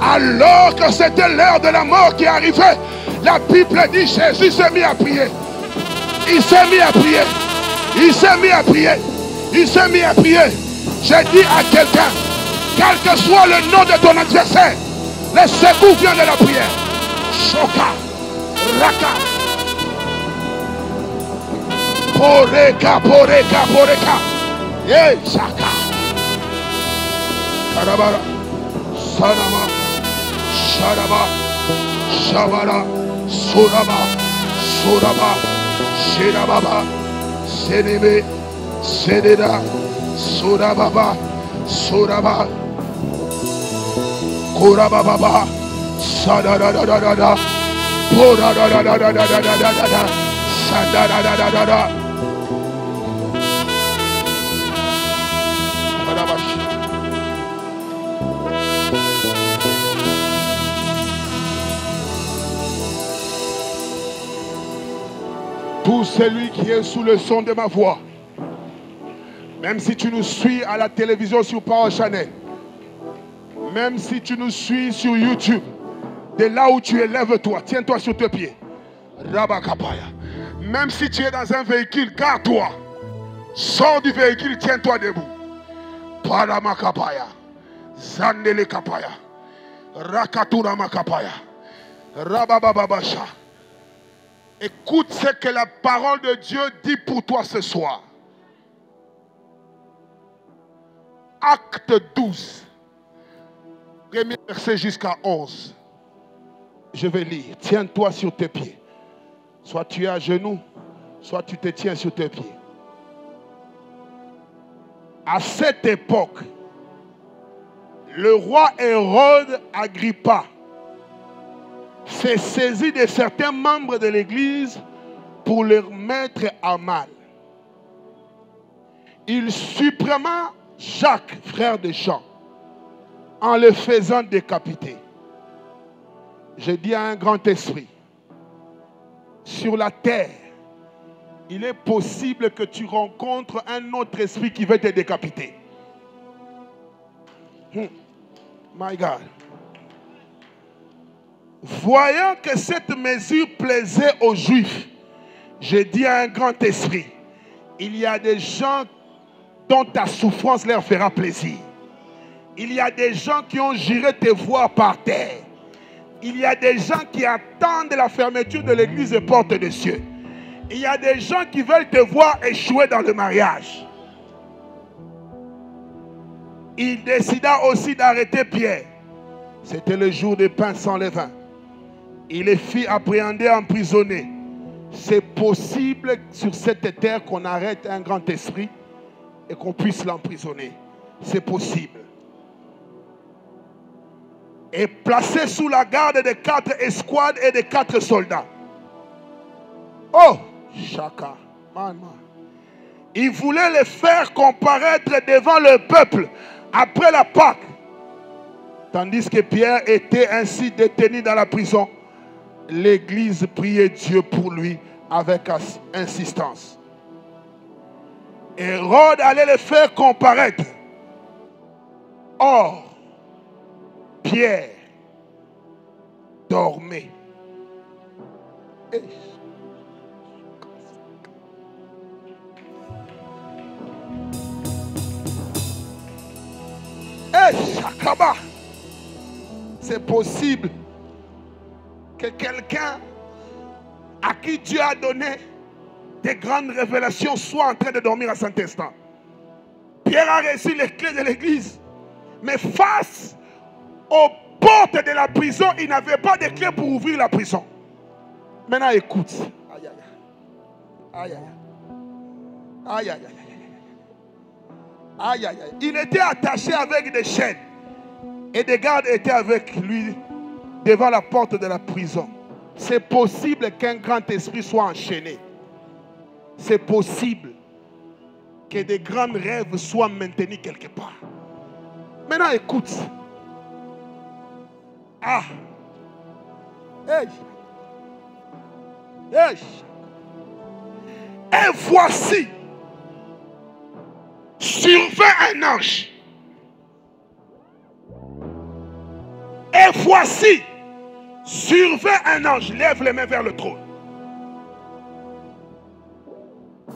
Alors que c'était l'heure de la mort qui arrivait, la Bible dit Jésus s'est mis à prier. Il s'est mis à prier. Il s'est mis à prier. Il s'est mis à prier. J'ai dit à quelqu'un, quel que soit le nom de ton adversaire, le secours vient de la prière. Choka, Raka. Poreka, poreka, poreka. Eh, Jaka. Karabara. Sarama. Sharaba. Shabara. Suraba. Suraba. Shirababa. Senebe. Seneda. Surababa. Suraba. Kurababa. Sadadadadada. Poradadadadadadadada. Sadadadadadada. Tout celui qui est sous le son de ma voix, même si tu nous suis à la télévision sur Power Channel, même si tu nous suis sur YouTube, de là où tu es, lève-toi, tiens-toi sur tes pieds. Rabakapaya. Même si tu es dans un véhicule, garde-toi. Sors du véhicule, tiens-toi debout. Paramakapaya. Zandele kapaya. Rakatura makapaya. Rababababasha. Écoute ce que la parole de Dieu dit pour toi ce soir. Acte douze. Premier verset jusqu'à onze. Je vais lire. Tiens-toi sur tes pieds. Soit tu es à genoux, soit tu te tiens sur tes pieds. À cette époque, le roi Hérode Agrippa s'est saisi de certains membres de l'Église pour les mettre à mal. Il supprima Jacques, frère de Jean, en le faisant décapiter. Je dis à un grand esprit, sur la terre, il est possible que tu rencontres un autre esprit qui veut te décapiter. Hmm. My God. Voyant que cette mesure plaisait aux Juifs, je dis à un grand esprit, il y a des gens dont ta souffrance leur fera plaisir. Il y a des gens qui ont juré te voir par terre. Il y a des gens qui attendent la fermeture de l'église et portes des cieux. Il y a des gens qui veulent te voir échouer dans le mariage. Il décida aussi d'arrêter Pierre. C'était le jour des pains sans levain. Il les fit appréhender, emprisonner. C'est possible sur cette terre qu'on arrête un grand esprit et qu'on puisse l'emprisonner. C'est possible. Et placé sous la garde de quatre escouades et de quatre soldats. Oh, chacun, il voulait les faire comparaître devant le peuple après la Pâque. Tandis que Pierre était ainsi détenu dans la prison, l'Église priait Dieu pour lui avec insistance. Hérode allait le faire comparaître. Or, Pierre dormait. Et... Et Chakaba, c'est possible que quelqu'un à qui Dieu a donné des grandes révélations soit en train de dormir à cet instant. Pierre a reçu les clés de l'église, mais face aux portes de la prison, il n'avait pas de clés pour ouvrir la prison. Maintenant, écoute. Aïe, aïe, aïe. Aïe, aïe, aïe. Aïe, aïe, aïe. Il était attaché avec des chaînes. Et des gardes étaient avec lui devant la porte de la prison. C'est possible qu'un grand esprit soit enchaîné. C'est possible que des grands rêves soient maintenus quelque part. Maintenant, écoute. Ah! Hey! Hey! Et voici, survint un ange. Et voici, survint un ange. Lève les mains vers le trône.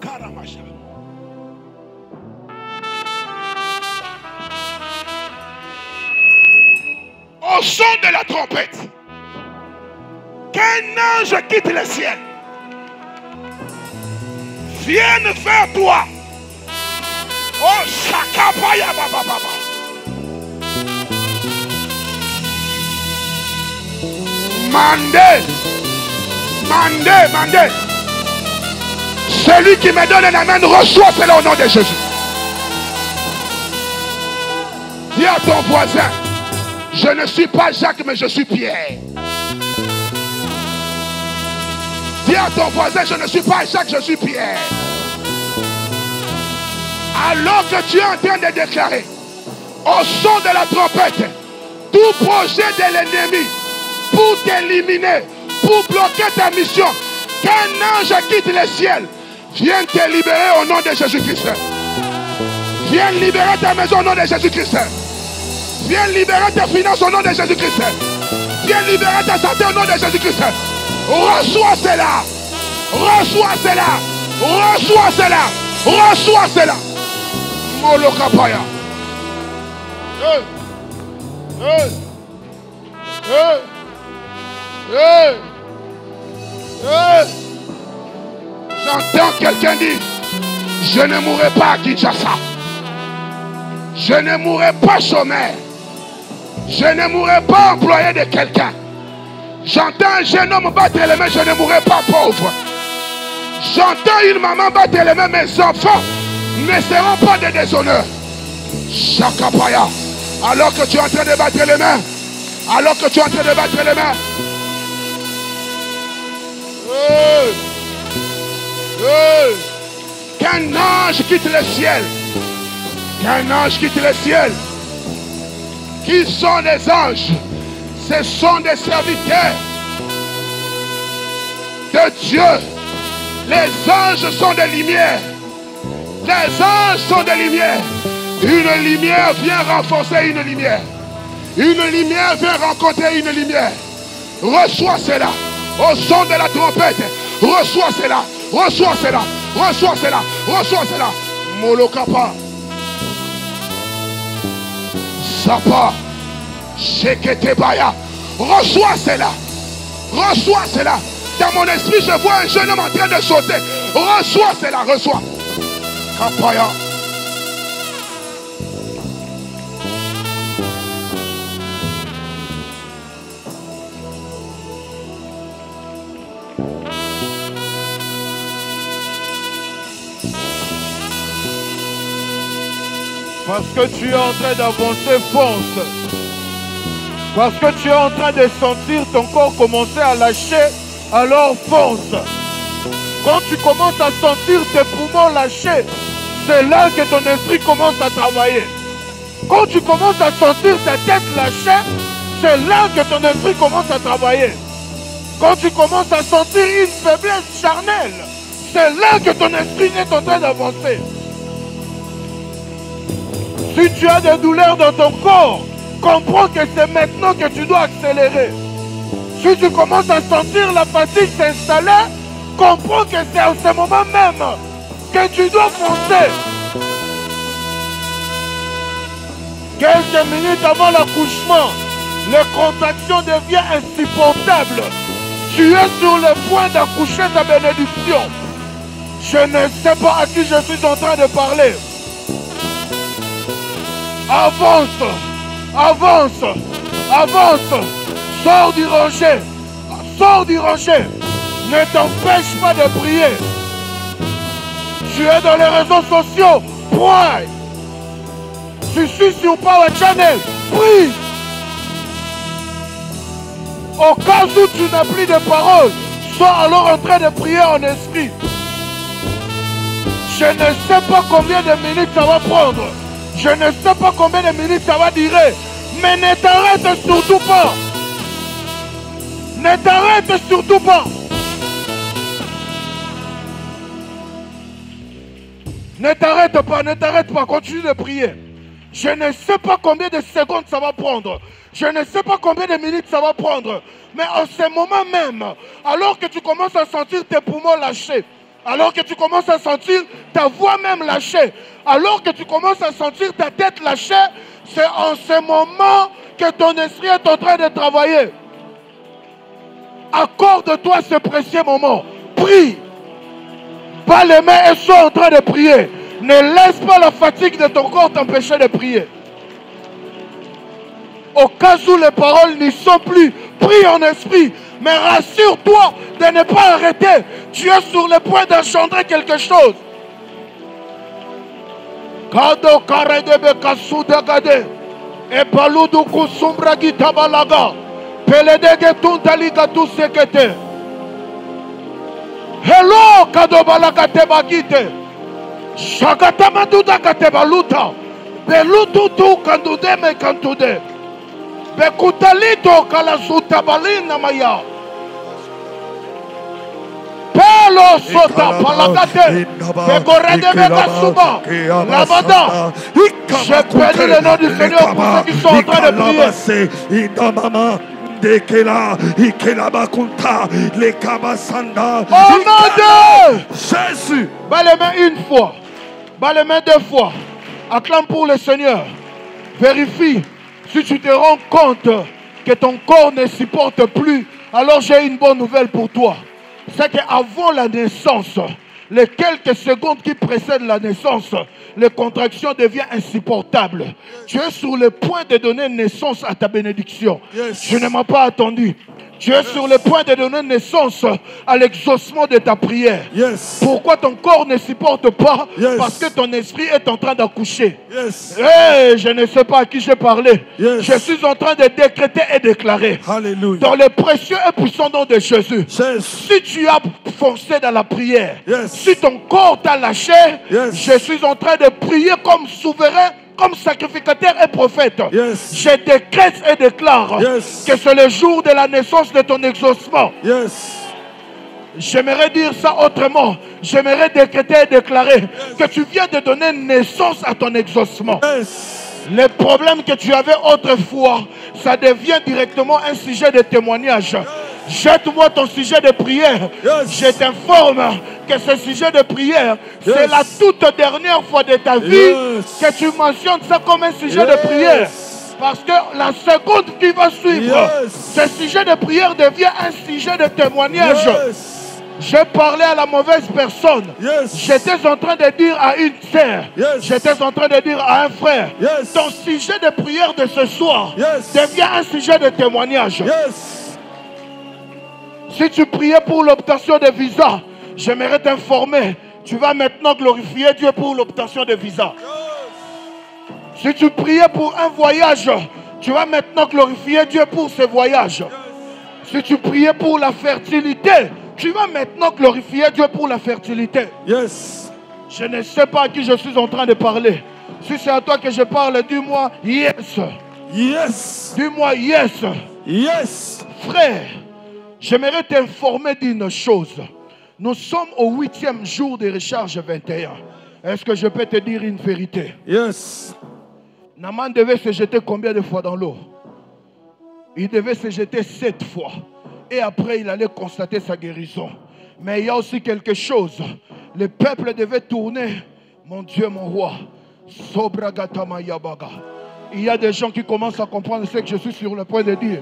Karamacha. Au son de la trompette, qu'un ange quitte le ciel, vienne vers toi. Oh, Shakabaya Baba Baba. Mandez, mandez, mandez. Celui qui me donne un amen, reçois cela au nom de Jésus. Dis à ton voisin, je ne suis pas Jacques, mais je suis Pierre. Dis à ton voisin, je ne suis pas Jacques, je suis Pierre. Alors que tu es en train de déclarer, au son de la trompette, tout projet de l'ennemi pour t'éliminer, pour bloquer ta mission, qu'un ange quitte le ciel, viens te libérer au nom de Jésus-Christ. Viens libérer ta maison au nom de Jésus-Christ. Viens libérer tes finances au nom de Jésus-Christ. Viens libérer ta santé au nom de Jésus-Christ. Reçois cela. Reçois cela. Reçois cela. Reçois cela. Molokapaya. Hey. Hey. Hey. Hey. Hey. J'entends quelqu'un dire, je ne mourrai pas à Kinshasa. Je ne mourrai pas chômeur. Je ne mourrai pas employé de quelqu'un. J'entends un jeune homme battre les mains, je ne mourrai pas pauvre. J'entends une maman battre les mains, mes enfants ne seront pas de déshonneur. Chakapaya. Alors que tu es en train de battre les mains, alors que tu es en train de battre les mains. Hey. Hey. Qu'un ange quitte le ciel. Qu'un ange quitte le ciel. Qui sont les anges? Ce sont des serviteurs de Dieu. Les anges sont des lumières. Les anges sont des lumières. Une lumière vient renforcer une lumière. Une lumière vient rencontrer une lumière. Reçois cela. Au son de la trompette. Reçois cela. Reçois cela. Reçois cela. Reçois cela. Molokapa. Sapa. Sheketebaya. Reçois cela. Reçois cela. Dans mon esprit, je vois un jeune homme en train de sauter. Reçois cela. Reçois. Kapaya. Parce que tu es en train d'avancer, fonce. Parce que tu es en train de sentir ton corps commencer à lâcher, alors fonce. Quand tu commences à sentir tes poumons lâcher, c'est là que ton esprit commence à travailler. Quand tu commences à sentir ta tête lâcher, c'est là que ton esprit commence à travailler. Quand tu commences à sentir une faiblesse charnelle, c'est là que ton esprit est en train d'avancer. Si tu as des douleurs dans ton corps, comprends que c'est maintenant que tu dois accélérer. Si tu commences à sentir la fatigue s'installer, comprends que c'est à ce moment même que tu dois foncer. Quelques minutes avant l'accouchement, les contractions deviennent insupportables. Tu es sur le point d'accoucher ta bénédiction. Je ne sais pas à qui je suis en train de parler. Avance. Avance, avance, sors du rocher, sors du rocher, ne t'empêche pas de prier. Tu es dans les réseaux sociaux, broie, Je suis sur Power Channel. Prie. Au cas où tu n'as plus de parole, sois alors en train de prier en esprit. Je ne sais pas combien de minutes ça va prendre. Je ne sais pas combien de minutes ça va durer. Mais ne t'arrête surtout pas. Ne t'arrête surtout pas. Ne t'arrête pas, ne t'arrête pas, continue de prier. Je ne sais pas combien de secondes ça va prendre. Je ne sais pas combien de minutes ça va prendre. Mais en ce moment même, alors que tu commences à sentir tes poumons lâchés, alors que tu commences à sentir ta voix même lâchée, alors que tu commences à sentir ta tête lâchée, c'est en ce moment que ton esprit est en train de travailler. Accorde-toi ce précieux moment. Prie. Pas les mains et sois en train de prier. Ne laisse pas la fatigue de ton corps t'empêcher de prier. Au cas où les paroles n'y sont plus, prie en esprit. Mais rassure-toi de ne pas arrêter. Tu es sur le point d'engendrer quelque chose. Hello, Kadobalaka Kateba Gite. Shakatamaduda Kateba Luta. Belututu Kandude me Kandude. Bekutalito Kalazutabalina Maya. Pelo Sota Palagate. Bekorede Mekasuba. Lavada. Je bénis le nom du Seigneur pour ceux qui sont en train de prier. Dekela, Ikela Bakunta, les Kabasanda. Oh non, Dieu! Jésus! Bas les mains une fois, bas les mains deux fois. Acclame pour le Seigneur. Vérifie si tu te rends compte que ton corps ne supporte plus. Alors j'ai une bonne nouvelle pour toi. C'est qu'avant la naissance, les quelques secondes qui précèdent la naissance, les contractions deviennent insupportables. Yes. Tu es sur le point de donner naissance à ta bénédiction. Yes. Tu ne m'as pas attendu. Tu es yes. sur le point de donner naissance à l'exaucement de ta prière. Yes. Pourquoi ton corps ne supporte pas? Yes. Parce que ton esprit est en train d'accoucher. Yes. Hey, je ne sais pas à qui j'ai parlé. Yes. Je suis en train de décréter et déclarer. Hallelujah. Dans le précieux et puissant nom de Jésus. Yes. Si tu as foncé dans la prière, yes. si ton corps t'a lâché, yes. je suis en train de prier comme souverain, comme sacrificateur et prophète. Yes. Je décrète et déclare yes. que c'est le jour de la naissance de ton exaucement. Yes. J'aimerais dire ça autrement. J'aimerais décréter et déclarer yes. que tu viens de donner naissance à ton exaucement. Yes. Les problèmes que tu avais autrefois, ça devient directement un sujet de témoignage. Yes. Jette-moi ton sujet de prière. Yes. Je t'informe que ce sujet de prière, yes. c'est la toute dernière fois de ta vie yes. que tu mentionnes ça comme un sujet yes. de prière. Parce que la seconde qui va suivre, yes. ce sujet de prière devient un sujet de témoignage. Yes. Je parlais à la mauvaise personne. Yes. J'étais en train de dire à une sœur. Yes. J'étais en train de dire à un frère. Yes. Ton sujet de prière de ce soir yes. devient un sujet de témoignage. Yes. Si tu priais pour l'obtention de visa, j'aimerais t'informer. Tu vas maintenant glorifier Dieu pour l'obtention de visa. Yes. Si tu priais pour un voyage, tu vas maintenant glorifier Dieu pour ce voyage. Yes. Si tu priais pour la fertilité, tu vas maintenant glorifier Dieu pour la fertilité. Yes. Je ne sais pas à qui je suis en train de parler. Si c'est à toi que je parle, dis-moi yes. Yes. Dis-moi yes. Yes. Frère, j'aimerais t'informer d'une chose. Nous sommes au huitième jour de Recharge vingt et un. Est-ce que je peux te dire une vérité? Yes. Naaman devait se jeter combien de fois dans l'eau? Il devait se jeter sept fois. Et après, il allait constater sa guérison. Mais il y a aussi quelque chose. Le peuple devait tourner. Mon Dieu, mon roi. Il y a des gens qui commencent à comprendre ce que je suis sur le point de dire.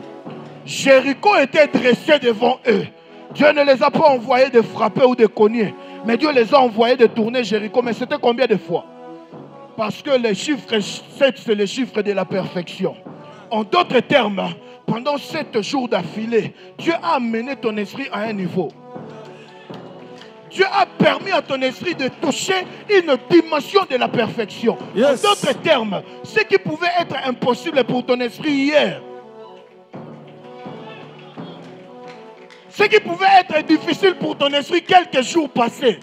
Jéricho était dressé devant eux. Dieu ne les a pas envoyés de frapper ou de cogner, mais Dieu les a envoyés de tourner Jéricho. Mais c'était combien de fois? Parce que le chiffre sept, c'est le chiffre de la perfection. En d'autres termes, pendant sept jours d'affilée, Dieu a amené ton esprit à un niveau. Dieu a permis à ton esprit de toucher une dimension de la perfection. Yes. En d'autres termes, ce qui pouvait être impossible pour ton esprit hier, ce qui pouvait être difficile pour ton esprit quelques jours passés,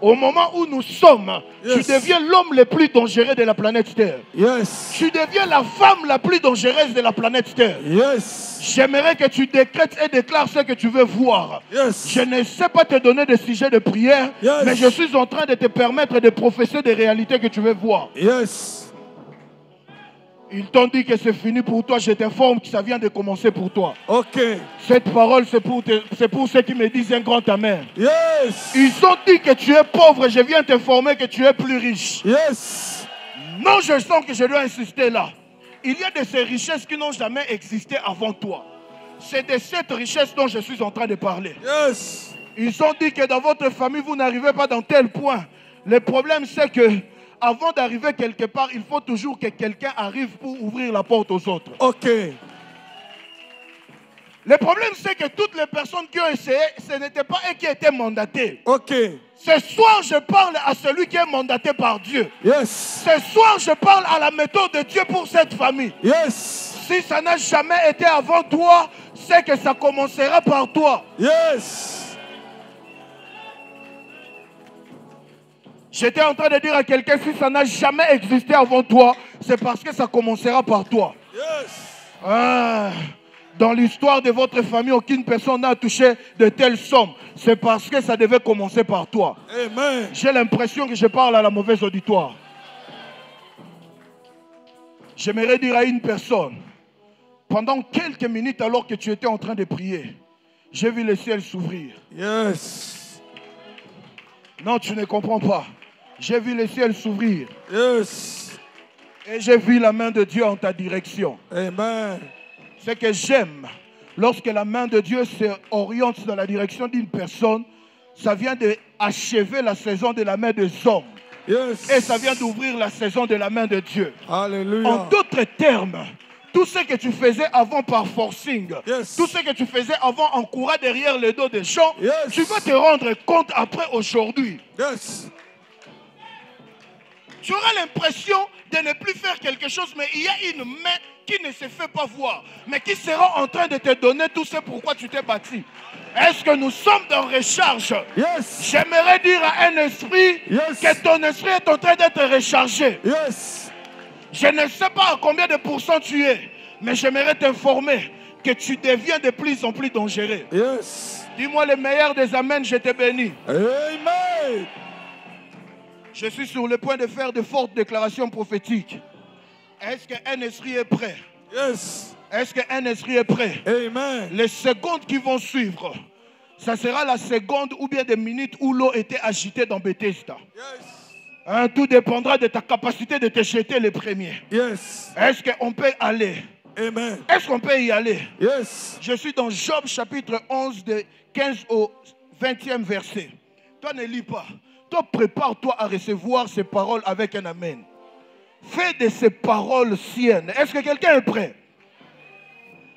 au moment où nous sommes, yes, tu deviens l'homme le plus dangereux de la planète Terre. Yes. Tu deviens la femme la plus dangereuse de la planète Terre. Yes. J'aimerais que tu décrètes et déclares ce que tu veux voir. Yes. Je ne sais pas te donner de sujet de prière, yes, mais je suis en train de te permettre de professer des réalités que tu veux voir. Yes. Ils t'ont dit que c'est fini pour toi. Je t'informe que ça vient de commencer pour toi. Ok. Cette parole, c'est pour, pour ceux qui me disent un grand amen. Yes. Ils ont dit que tu es pauvre. Je viens t'informer que tu es plus riche. Yes. Non, je sens que je dois insister là. Il y a de ces richesses qui n'ont jamais existé avant toi. C'est de cette richesse dont je suis en train de parler. Yes. Ils ont dit que dans votre famille, vous n'arrivez pas dans tel point. Le problème, c'est que avant d'arriver quelque part, il faut toujours que quelqu'un arrive pour ouvrir la porte aux autres. Ok. Le problème, c'est que toutes les personnes qui ont essayé, ce n'étaient pas elles qui étaient mandatées. Ok. Ce soir, je parle à celui qui est mandaté par Dieu. Yes. Ce soir, je parle à la méthode de Dieu pour cette famille. Yes. Si ça n'a jamais été avant toi, c'est que ça commencera par toi. Yes. J'étais en train de dire à quelqu'un, si ça n'a jamais existé avant toi, c'est parce que ça commencera par toi. Yes. Ah, dans l'histoire de votre famille, aucune personne n'a touché de telles sommes. C'est parce que ça devait commencer par toi. Amen. J'ai l'impression que je parle à la mauvaise auditoire. J'aimerais dire à une personne, pendant quelques minutes alors que tu étais en train de prier, j'ai vu le ciel s'ouvrir. Yes. Non, tu ne comprends pas. J'ai vu le ciel s'ouvrir. Yes. Et j'ai vu la main de Dieu en ta direction. Amen. Ce que j'aime, lorsque la main de Dieu s'oriente dans la direction d'une personne, ça vient d'achever la saison de la main des hommes. Yes. Et ça vient d'ouvrir la saison de la main de Dieu. Alléluia. En d'autres termes, tout ce que tu faisais avant par forcing, yes, tout ce que tu faisais avant en courant derrière le dos des gens, yes, tu vas te rendre compte après aujourd'hui. Yes. Tu auras l'impression de ne plus faire quelque chose, mais il y a une main qui ne se fait pas voir, mais qui sera en train de te donner tout ce pourquoi tu t'es bâti. Est-ce que nous sommes dans recharge? Yes. J'aimerais dire à un esprit, yes, que ton esprit est en train d'être rechargé. Yes. Je ne sais pas à combien de pourcents tu es, mais j'aimerais t'informer que tu deviens de plus en plus dangereux. Yes. Dis-moi le meilleur des amens, je te bénis. Amen. Je suis sur le point de faire de fortes déclarations prophétiques. Est-ce qu'un esprit est prêt? Yes. Est-ce qu'un esprit est prêt? Amen. Les secondes qui vont suivre, ça sera la seconde ou bien des minutes où l'eau était agitée dans Bethesda. Yes. Hein, tout dépendra de ta capacité de te jeter les premiers. Yes. Est-ce qu'on peut aller? Amen. Est-ce qu'on peut y aller? Yes. Je suis dans Job chapitre onze de quinze au vingtième verset. Toi ne lis pas. Toi, prépare-toi à recevoir ces paroles avec un amen. Fais de ces paroles siennes. Est-ce que quelqu'un est prêt?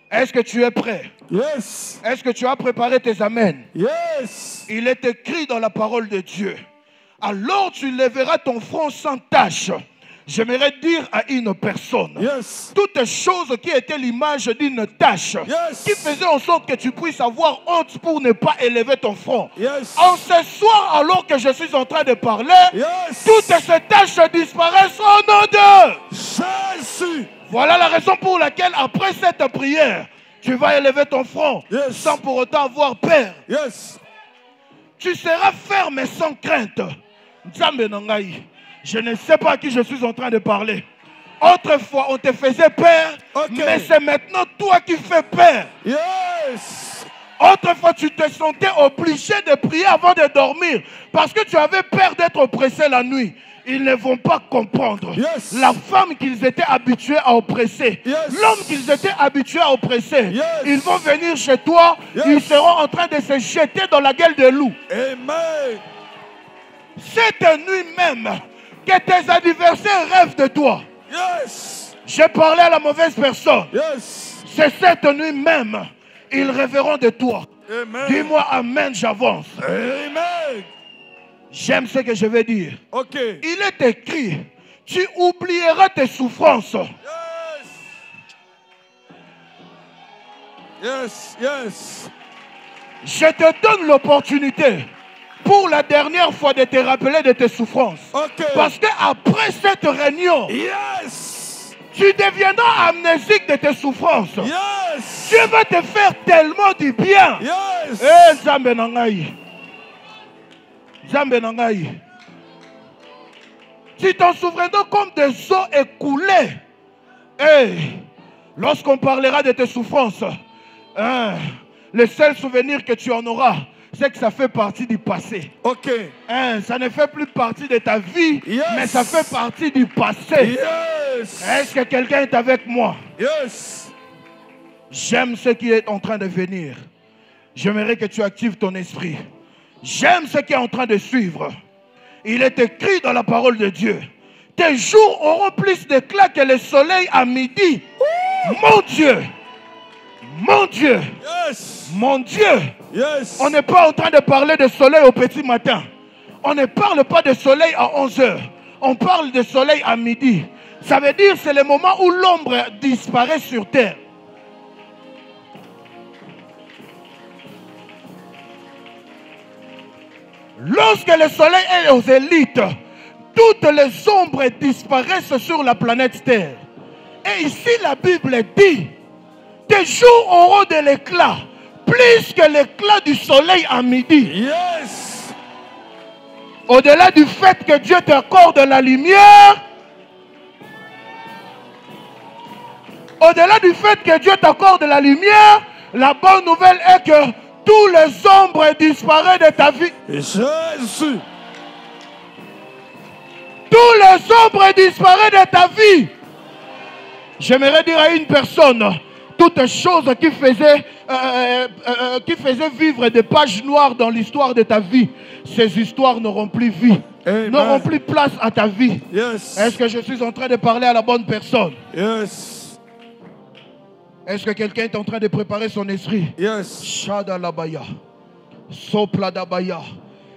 Est-ce que tu es prêt? Yes. Est-ce que tu as préparé tes amens? Yes. Il est écrit dans la parole de Dieu. Alors tu lèveras ton front sans tache. J'aimerais dire à une personne, yes, toutes choses qui étaient l'image d'une tâche, yes, qui faisaient en sorte que tu puisses avoir honte pour ne pas élever ton front. Yes. En ce soir, alors que je suis en train de parler, yes, toutes ces tâches disparaissent au nom de Jésus. Voilà la raison pour laquelle, après cette prière, tu vas élever ton front, yes, sans pour autant avoir peur. Yes. Tu seras ferme et sans crainte. Je ne sais pas à qui je suis en train de parler. Autrefois, on te faisait peur, okay, mais c'est maintenant toi qui fais peur. Yes. Autrefois, tu te sentais obligé de prier avant de dormir parce que tu avais peur d'être oppressé la nuit. Ils ne vont pas comprendre. Yes. La femme qu'ils étaient habitués à oppresser, yes, l'homme qu'ils étaient habitués à oppresser, yes, ils vont venir chez toi, yes, ils seront en train de se jeter dans la gueule des loups. Amen. Cette nuit même, que tes adversaires rêvent de toi. Yes. J'ai parlé à la mauvaise personne. Yes. C'est cette nuit même, ils rêveront de toi. Dis-moi amen, j'avance. J'aime ce que je vais dire. Okay. Il est écrit, tu oublieras tes souffrances. Yes. Yes, yes. Je te donne l'opportunité pour la dernière fois de te rappeler de tes souffrances. Okay. Parce qu'après cette réunion, yes, tu deviendras amnésique de tes souffrances. Yes. Dieu va te faire tellement du bien. Yes. Et Zambénangaï. Zambénangaï. Tu t'en souviendras comme des eaux écoulées. Et lorsqu'on parlera de tes souffrances, hein, le seul souvenir que tu en auras, c'est que ça fait partie du passé. Ok. Hein, ça ne fait plus partie de ta vie, yes, mais ça fait partie du passé. Yes. Est-ce que quelqu'un est avec moi? Yes. J'aime ce qui est en train de venir. J'aimerais que tu actives ton esprit. J'aime ce qui est en train de suivre. Il est écrit dans la parole de Dieu. Tes jours auront plus d'éclat que le soleil à midi. Ouh. Mon Dieu! Mon Dieu, yes, mon Dieu, yes, on n'est pas en train de parler de soleil au petit matin. On ne parle pas de soleil à onze heures. On parle de soleil à midi. Ça veut dire que c'est le moment où l'ombre disparaît sur terre. Lorsque le soleil est aux élites, toutes les ombres disparaissent sur la planète Terre. Et ici la Bible dit, tes jours auront de l'éclat, plus que l'éclat du soleil à midi. Yes. Au-delà du fait que Dieu t'accorde la lumière, au-delà du fait que Dieu t'accorde la lumière, la bonne nouvelle est que tous les ombres disparaissent de ta vie. Jésus. Tous les ombres disparaissent de ta vie. J'aimerais dire à une personne, toutes choses qui faisaient, euh, euh, qui faisaient vivre des pages noires dans l'histoire de ta vie, ces histoires n'auront plus vie, n'auront plus place à ta vie. Yes. Est-ce que je suis en train de parler à la bonne personne? Yes. Est-ce que quelqu'un est en train de préparer son esprit? Yes. Shadalabaya, Sopladabaya.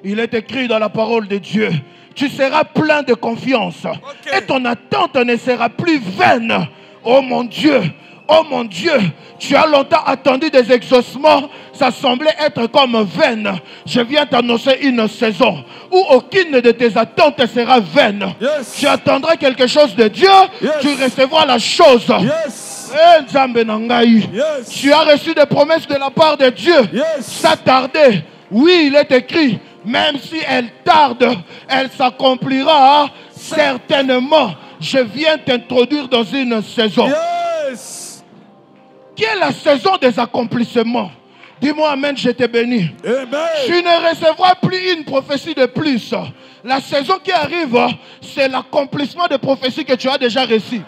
Il est écrit dans la parole de Dieu, tu seras plein de confiance, okay, et ton attente ne sera plus vaine. Oh mon Dieu! Oh mon Dieu, tu as longtemps attendu des exaucements, ça semblait être comme vaine. Je viens t'annoncer une saison où aucune de tes attentes sera vaine. Yes. Tu attendras quelque chose de Dieu, yes, tu recevras la chose. Yes. Eh, Nzambenangai, yes, tu as reçu des promesses de la part de Dieu. Yes. Ça tardait, oui, il est écrit, même si elle tarde, elle s'accomplira, hein? Certainement. Je viens t'introduire dans une saison. Yes. Qui est la saison des accomplissements? Dis-moi amen, je t'ai béni. Amen. Tu ne recevras plus une prophétie de plus. La saison qui arrive, c'est l'accomplissement des prophéties que tu as déjà reçues.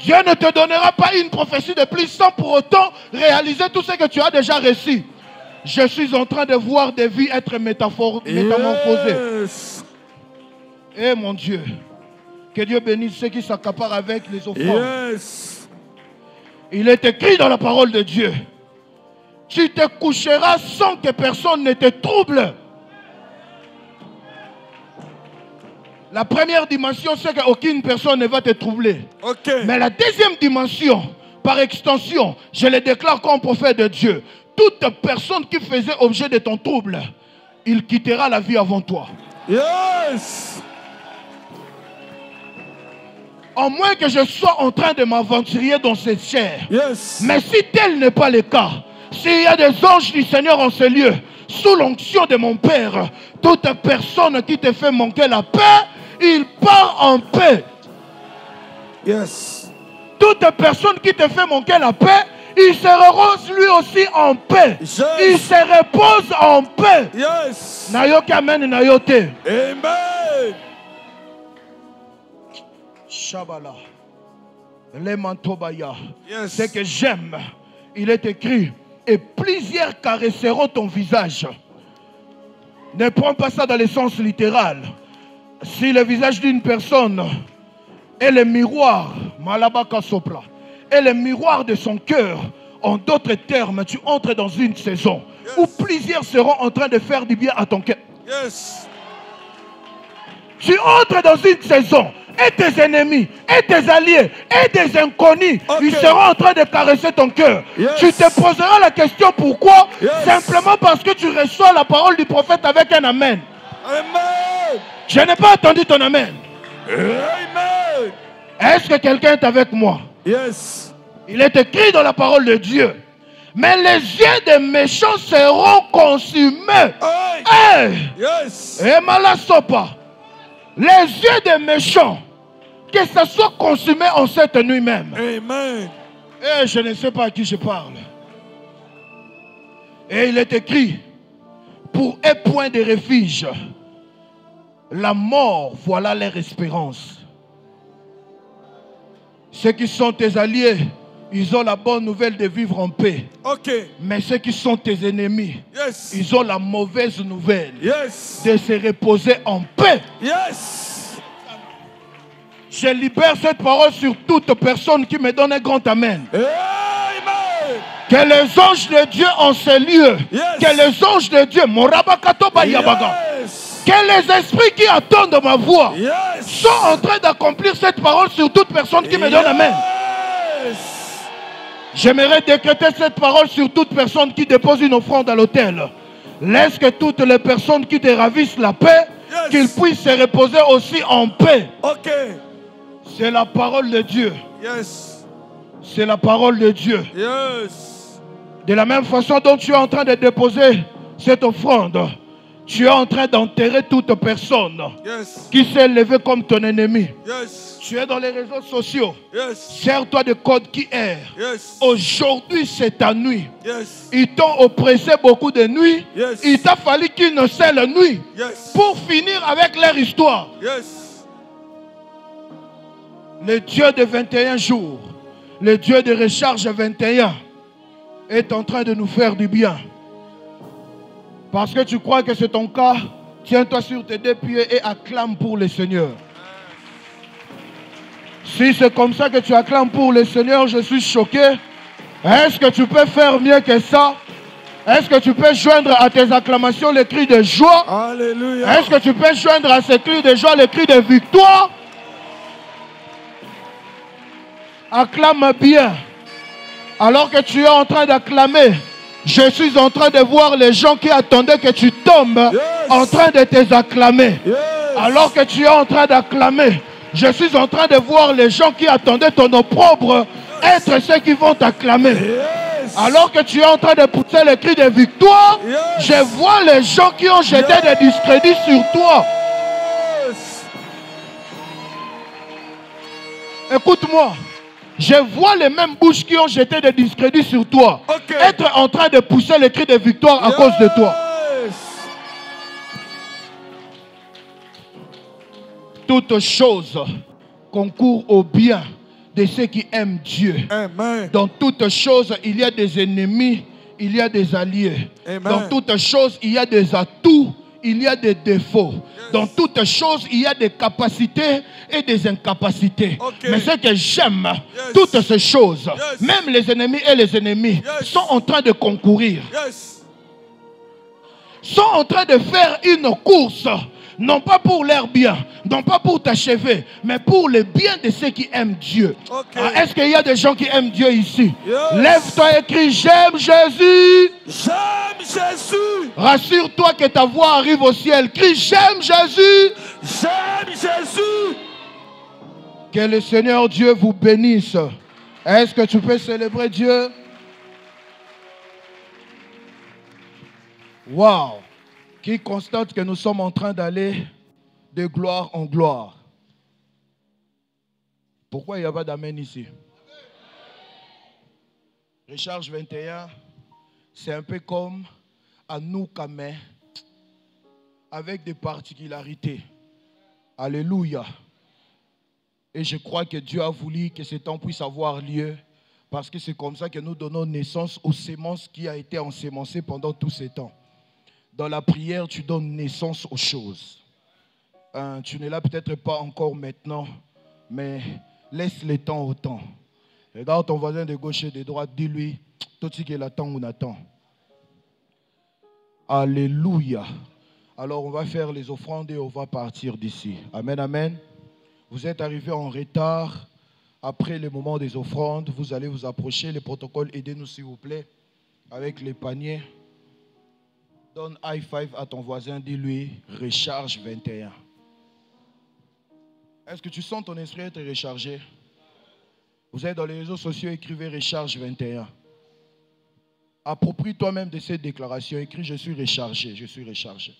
Dieu ne te donnera pas une prophétie de plus sans pour autant réaliser tout ce que tu as déjà reçu. Je suis en train de voir des vies être métamorphosées. Yes. Eh mon Dieu, que Dieu bénisse ceux qui s'accaparent avec les offrandes. Yes. Il est écrit dans la parole de Dieu, tu te coucheras sans que personne ne te trouble. La première dimension, c'est qu'aucune personne ne va te troubler. Okay. Mais la deuxième dimension, par extension, je le déclare comme prophète de Dieu, toute personne qui faisait objet de ton trouble, il quittera la vie avant toi. Yes. En moins que je sois en train de m'aventurer dans cette chair. Yes. Mais si tel n'est pas le cas, s'il y a des anges du Seigneur en ce lieu, sous l'onction de mon Père, toute personne qui te fait manquer la paix, il part en paix. Yes. Toute personne qui te fait manquer la paix, il se repose lui aussi en paix. Yes. Il se repose en paix. Yes. Nayote, amen, nayote. Amen. Shabala, les mantobaya, yes, c'est que j'aime, il est écrit, et plusieurs caresseront ton visage. Ne prends pas ça dans le sens littéral. Si le visage d'une personne est le miroir, malabaka sopla, est le miroir de son cœur, En d'autres termes, tu entres dans une saison yes. où plusieurs seront en train de faire du bien à ton cœur. Yes. Tu entres dans une saison et tes ennemis, et tes alliés, et des inconnus, okay. ils seront en train de caresser ton cœur. Yes. Tu te poseras la question pourquoi yes. Simplement parce que tu reçois la parole du prophète avec un amen. Amen. Je n'ai pas attendu ton amen. Amen. Est-ce que quelqu'un est avec moi? Yes. Il est écrit dans la parole de Dieu. Mais les yeux des méchants seront consumés. Hey. Yes. Et malasopa. Les yeux des méchants, que ça soit consumé en cette nuit même. Amen. Et je ne sais pas à qui je parle. Et il est écrit, pour un point de refuge, la mort, voilà leur espérance. Ceux qui sont tes alliés, ils ont la bonne nouvelle de vivre en paix. Okay. Mais ceux qui sont tes ennemis, yes. ils ont la mauvaise nouvelle yes. de se reposer en paix. Yes. Je libère cette parole sur toute personne qui me donne un grand amen. Amen. Que les anges de Dieu en ces lieux, yes. que les anges de Dieu, yes. que les esprits qui attendent ma voix yes. sont en train d'accomplir cette parole sur toute personne qui me donne amen. Yes. J'aimerais décréter cette parole sur toute personne qui dépose une offrande à l'autel. Laisse que toutes les personnes qui te ravissent la paix, yes. qu'ils puissent se reposer aussi en paix. Okay. C'est la parole de Dieu. Yes. C'est la parole de Dieu. Yes. De la même façon dont tu es en train de déposer cette offrande, tu es en train d'enterrer toute personne yes. qui s'est levée comme ton ennemi. Yes. Tu es dans les réseaux sociaux. Yes. Sers-toi de codes qui errent. Yes. Aujourd'hui, c'est ta nuit. Yes. Ils t'ont oppressé beaucoup de nuits. Yes. Il t'a fallu qu'une seule nuit yes. pour finir avec leur histoire. Yes. Le Dieu de vingt et un jours, le Dieu de Recharge vingt et un, est en train de nous faire du bien. Parce que tu crois que c'est ton cas, tiens-toi sur tes deux pieds et acclame pour le Seigneur. Si c'est comme ça que tu acclames pour le Seigneur, je suis choqué. Est-ce que tu peux faire mieux que ça? Est-ce que tu peux joindre à tes acclamations le cri de joie? Alléluia. Est-ce que tu peux joindre à ces cris de joie le cri de victoire? Acclame bien. Alors que tu es en train d'acclamer, je suis en train de voir les gens qui attendaient que tu tombes yes. en train de te acclamer. Yes. Alors que tu es en train d'acclamer, je suis en train de voir les gens qui attendaient ton opprobre yes. être ceux qui vont t'acclamer. Yes. Alors que tu es en train de pousser le cri de victoire, yes. je vois les gens qui ont jeté yes. des discrédits sur toi. Yes. Écoute-moi. Je vois les mêmes bouches qui ont jeté des discrédits sur toi. Okay. Être en train de pousser les cris de victoire yes. à cause de toi. Toutes choses concourent au bien de ceux qui aiment Dieu. Amen. Dans toutes choses, il y a des ennemis, il y a des alliés. Amen. Dans toutes choses, il y a des atouts. Il y a des défauts. Yes. Dans toutes choses, il y a des capacités et des incapacités. Okay. Mais ce que j'aime, yes. toutes ces choses, yes. même les ennemis et les ennemis, yes. sont en train de concourir. Yes. Sont en train de faire une course, non pas pour leur bien, non pas pour t'achever, mais pour le bien de ceux qui aiment Dieu. Okay. Ah, est-ce qu'il y a des gens qui aiment Dieu ici? Yes. Lève-toi et crie, j'aime Jésus. J'aime Jésus. Rassure-toi que ta voix arrive au ciel. Crie, j'aime Jésus. J'aime Jésus. Que le Seigneur Dieu vous bénisse. Est-ce que tu peux célébrer Dieu? Waouh. Qui constate que nous sommes en train d'aller de gloire en gloire. Pourquoi il n'y a pas d'amen ici? Recharge vingt et un, c'est un peu comme à nous Kamé, avec des particularités. Alléluia. Et je crois que Dieu a voulu que ce temps puisse avoir lieu, parce que c'est comme ça que nous donnons naissance aux semences qui a été ensemencées pendant tout ce temps. Dans la prière, tu donnes naissance aux choses. Hein, tu n'es là peut-être pas encore maintenant, mais laisse le temps au temps. Regarde ton voisin de gauche et de droite, dis-lui, Tout ce qui l'attend, on attend. Alléluia. Alors on va faire les offrandes et on va partir d'ici. Amen, amen. Vous êtes arrivés en retard. Après le moment des offrandes, vous allez vous approcher. Les protocoles, aidez-nous s'il vous plaît avec les paniers. Donne high five à ton voisin, dis-lui, recharge vingt et un. Est-ce que tu sens ton esprit être rechargé? Vous êtes dans les réseaux sociaux, écrivez recharge vingt et un. Approprie toi-même de cette déclaration, écris je suis rechargé, je suis rechargé.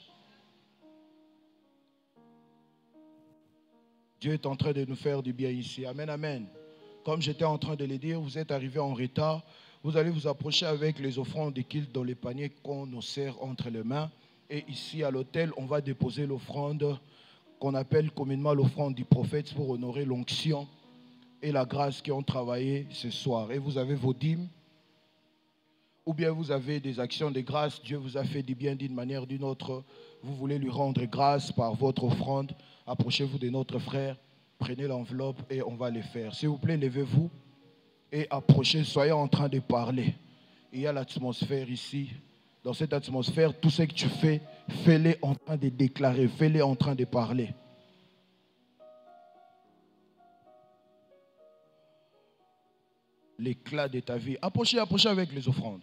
Dieu est en train de nous faire du bien ici. Amen, amen. Comme j'étais en train de le dire, vous êtes arrivés en retard. Vous allez vous approcher avec les offrandes qu'il dans les paniers qu'on nous serre entre les mains. Et ici à l'autel, on va déposer l'offrande qu'on appelle communément l'offrande du prophète pour honorer l'onction et la grâce qui ont travaillé ce soir. Et vous avez vos dîmes, ou bien vous avez des actions de grâce. Dieu vous a fait du bien d'une manière ou d'une autre. Vous voulez lui rendre grâce par votre offrande. Approchez-vous de notre frère, prenez l'enveloppe et on va les faire. S'il vous plaît, levez-vous. Et approchez, soyez en train de parler. Il y a l'atmosphère ici. Dans cette atmosphère, tout ce que tu fais, fais-le en train de déclarer, fais-le en train de parler. L'éclat de ta vie. Approchez, approchez avec les offrandes.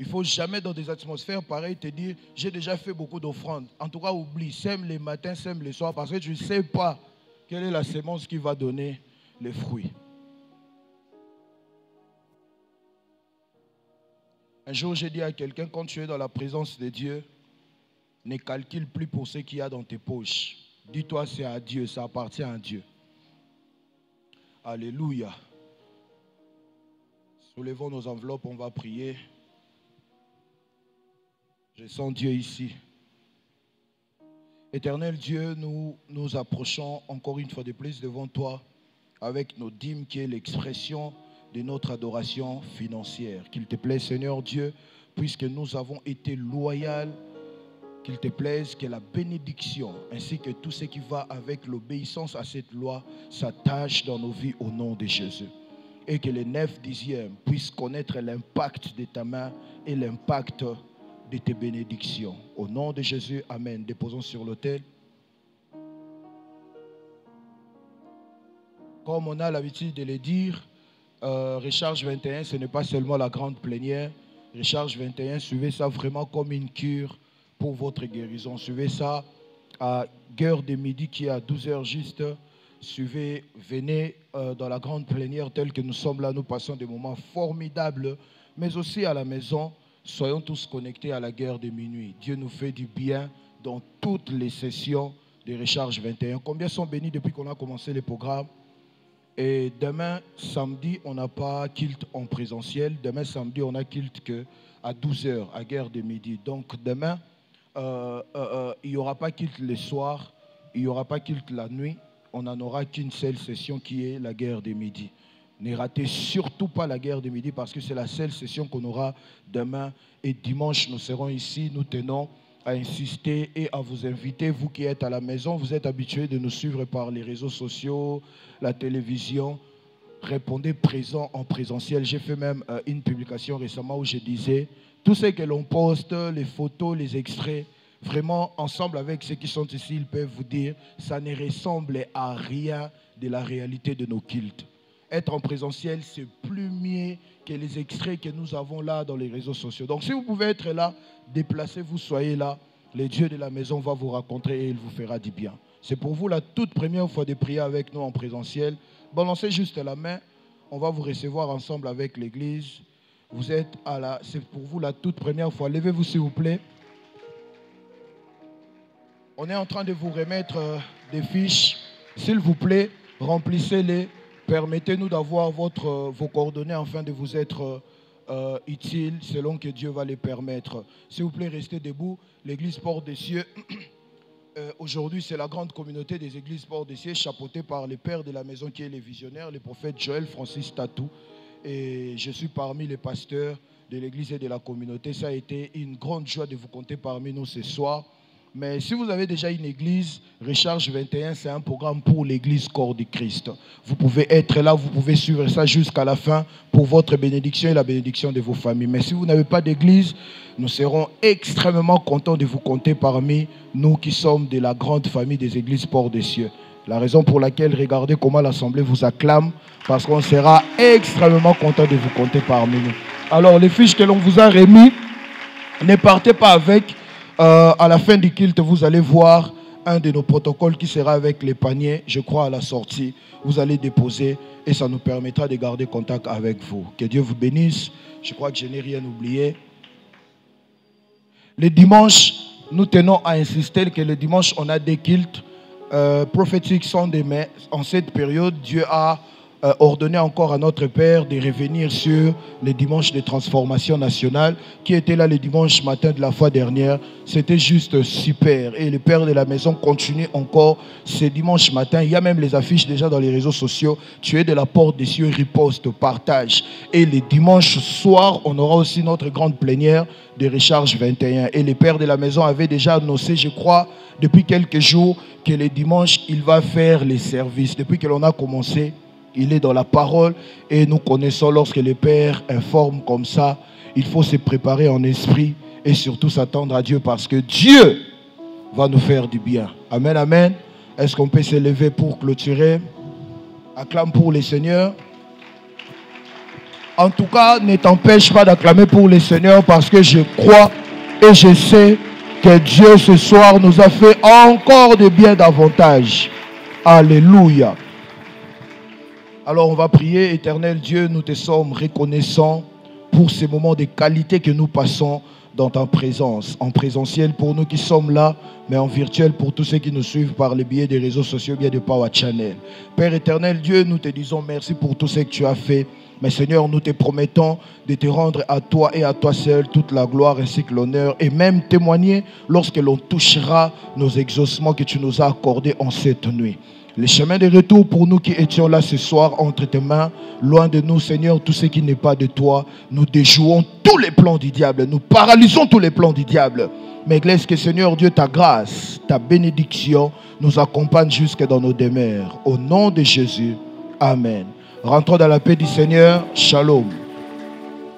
Il ne faut jamais dans des atmosphères pareilles te dire, j'ai déjà fait beaucoup d'offrandes. En tout cas, oublie, sème les matins, sème les soirs, parce que tu ne sais pas quelle est la semence qui va donner les fruits. Un jour, j'ai dit à quelqu'un, quand tu es dans la présence de Dieu, ne calcule plus pour ce qu'il y a dans tes poches. Dis-toi, c'est à Dieu, ça appartient à Dieu. Alléluia. Soulevons nos enveloppes, on va prier. Je sens Dieu ici. Éternel Dieu, nous nous approchons encore une fois de plus devant toi avec nos dîmes qui est l'expression de notre adoration financière. Qu'il te plaise, Seigneur Dieu, puisque nous avons été loyaux, qu'il te plaise que la bénédiction ainsi que tout ce qui va avec l'obéissance à cette loi s'attache dans nos vies au nom de Jésus. Et que les neuf dixièmes puissent connaître l'impact de ta main et l'impact de tes bénédictions. Au nom de Jésus, amen. Déposons sur l'autel. Comme on a l'habitude de le dire, euh, Recharge vingt et un, ce n'est pas seulement la grande plénière. Recharge vingt et un, suivez ça vraiment comme une cure pour votre guérison. Suivez ça à l'heure de midi qui est à douze heures juste. Suivez, venez euh, dans la grande plénière telle que nous sommes là. Nous passons des moments formidables, mais aussi à la maison. Soyons tous connectés à la guerre de minuit. Dieu nous fait du bien dans toutes les sessions de Recharge vingt et un. Combien sont bénis depuis qu'on a commencé le programme? Et demain, samedi, on n'a pas culte en présentiel. Demain, samedi, on a culte qu'à douze heures, à guerre de midi. Donc, demain, euh, euh, euh, il n'y aura pas culte le soir, il n'y aura pas culte la nuit. On n'en aura qu'une seule session qui est la guerre de midi. Ne ratez surtout pas la guerre de midi parce que c'est la seule session qu'on aura demain. Et dimanche, nous serons ici. Nous tenons à insister et à vous inviter. Vous qui êtes à la maison, vous êtes habitués de nous suivre par les réseaux sociaux, la télévision. Répondez présent en présentiel. J'ai fait même une publication récemment où je disais, tout ce que l'on poste, les photos, les extraits, vraiment, ensemble avec ceux qui sont ici, ils peuvent vous dire, ça ne ressemble à rien de la réalité de nos cultes. Être en présentiel, c'est plus mieux que les extraits que nous avons là dans les réseaux sociaux. Donc, si vous pouvez être là, déplacez-vous, soyez là. Le Dieu de la maison va vous rencontrer et il vous fera du bien. C'est pour vous la toute première fois de prier avec nous en présentiel. Balancez juste la main. On va vous recevoir ensemble avec l'Église. Vous êtes à la... C'est pour vous la toute première fois. Levez-vous, s'il vous plaît. On est en train de vous remettre des fiches. S'il vous plaît, remplissez-les. Permettez-nous d'avoir votre, vos coordonnées afin de vous être euh, utile selon que Dieu va les permettre. S'il vous plaît, restez debout. L'église Porte des Cieux, euh, aujourd'hui, c'est la grande communauté des églises Porte des Cieux, chapeautée par les pères de la maison qui est les visionnaires, les prophètes Joël Francis Tatu. Et je suis parmi les pasteurs de l'église et de la communauté. Ça a été une grande joie de vous compter parmi nous ce soir. Mais si vous avez déjà une église, Recharge vingt et un, c'est un programme pour l'église corps du Christ. Vous pouvez être là, vous pouvez suivre ça jusqu'à la fin pour votre bénédiction et la bénédiction de vos familles. Mais si vous n'avez pas d'église, nous serons extrêmement contents de vous compter parmi nous qui sommes de la grande famille des églises Port des Cieux. La raison pour laquelle, regardez comment l'Assemblée vous acclame, parce qu'on sera extrêmement content de vous compter parmi nous. Alors, les fiches que l'on vous a remises, ne partez pas avec. Euh, à la fin du culte, vous allez voir un de nos protocoles qui sera avec les paniers, je crois, à la sortie. Vous allez déposer et ça nous permettra de garder contact avec vous. Que Dieu vous bénisse. Je crois que je n'ai rien oublié. Le dimanche, nous tenons à insister que le dimanche, on a des cultes euh, prophétiques sans demain. En cette période, Dieu a euh, ordonné encore à notre Père de revenir sur le dimanche de transformation nationale qui était là le dimanche matin de la fois dernière. C'était juste super. Et le Père de la maison continue encore ce dimanche matin. Il y a même les affiches déjà dans les réseaux sociaux. Tu es de la porte des cieux, riposte, partage. Et le dimanche soir, on aura aussi notre grande plénière de Recharge vingt et un. Et le Père de la maison avait déjà annoncé, je crois, depuis quelques jours, que le dimanche, il va faire les services. Depuis que l'on a commencé, il est dans la parole. Et nous connaissons lorsque le Père informe comme ça, il faut se préparer en esprit. Et surtout s'attendre à Dieu parce que Dieu va nous faire du bien. Amen, amen. Est-ce qu'on peut se lever pour clôturer? Acclame pour le Seigneur. En tout cas, ne t'empêche pas d'acclamer pour le Seigneur parce que je crois et je sais que Dieu ce soir nous a fait encore de bien davantage. Alléluia. Alors on va prier. Éternel Dieu, nous te sommes reconnaissants pour ces moments de qualité que nous passons dans ta présence, en présentiel pour nous qui sommes là, mais en virtuel pour tous ceux qui nous suivent par le biais des réseaux sociaux, bien de Power Channel. Père éternel Dieu, nous te disons merci pour tout ce que tu as fait. Mais Seigneur, nous te promettons de te rendre à toi et à toi seul toute la gloire ainsi que l'honneur et même témoigner lorsque l'on touchera nos exaucements que tu nous as accordés en cette nuit. Le chemin de retour pour nous qui étions là ce soir entre tes mains, loin de nous Seigneur, tout ce qui n'est pas de toi, nous déjouons tous les plans du diable, nous paralysons tous les plans du diable. Mais laisse que Seigneur Dieu, ta grâce, ta bénédiction nous accompagne jusque dans nos demeures. Au nom de Jésus, amen. Rentrons dans la paix du Seigneur, shalom.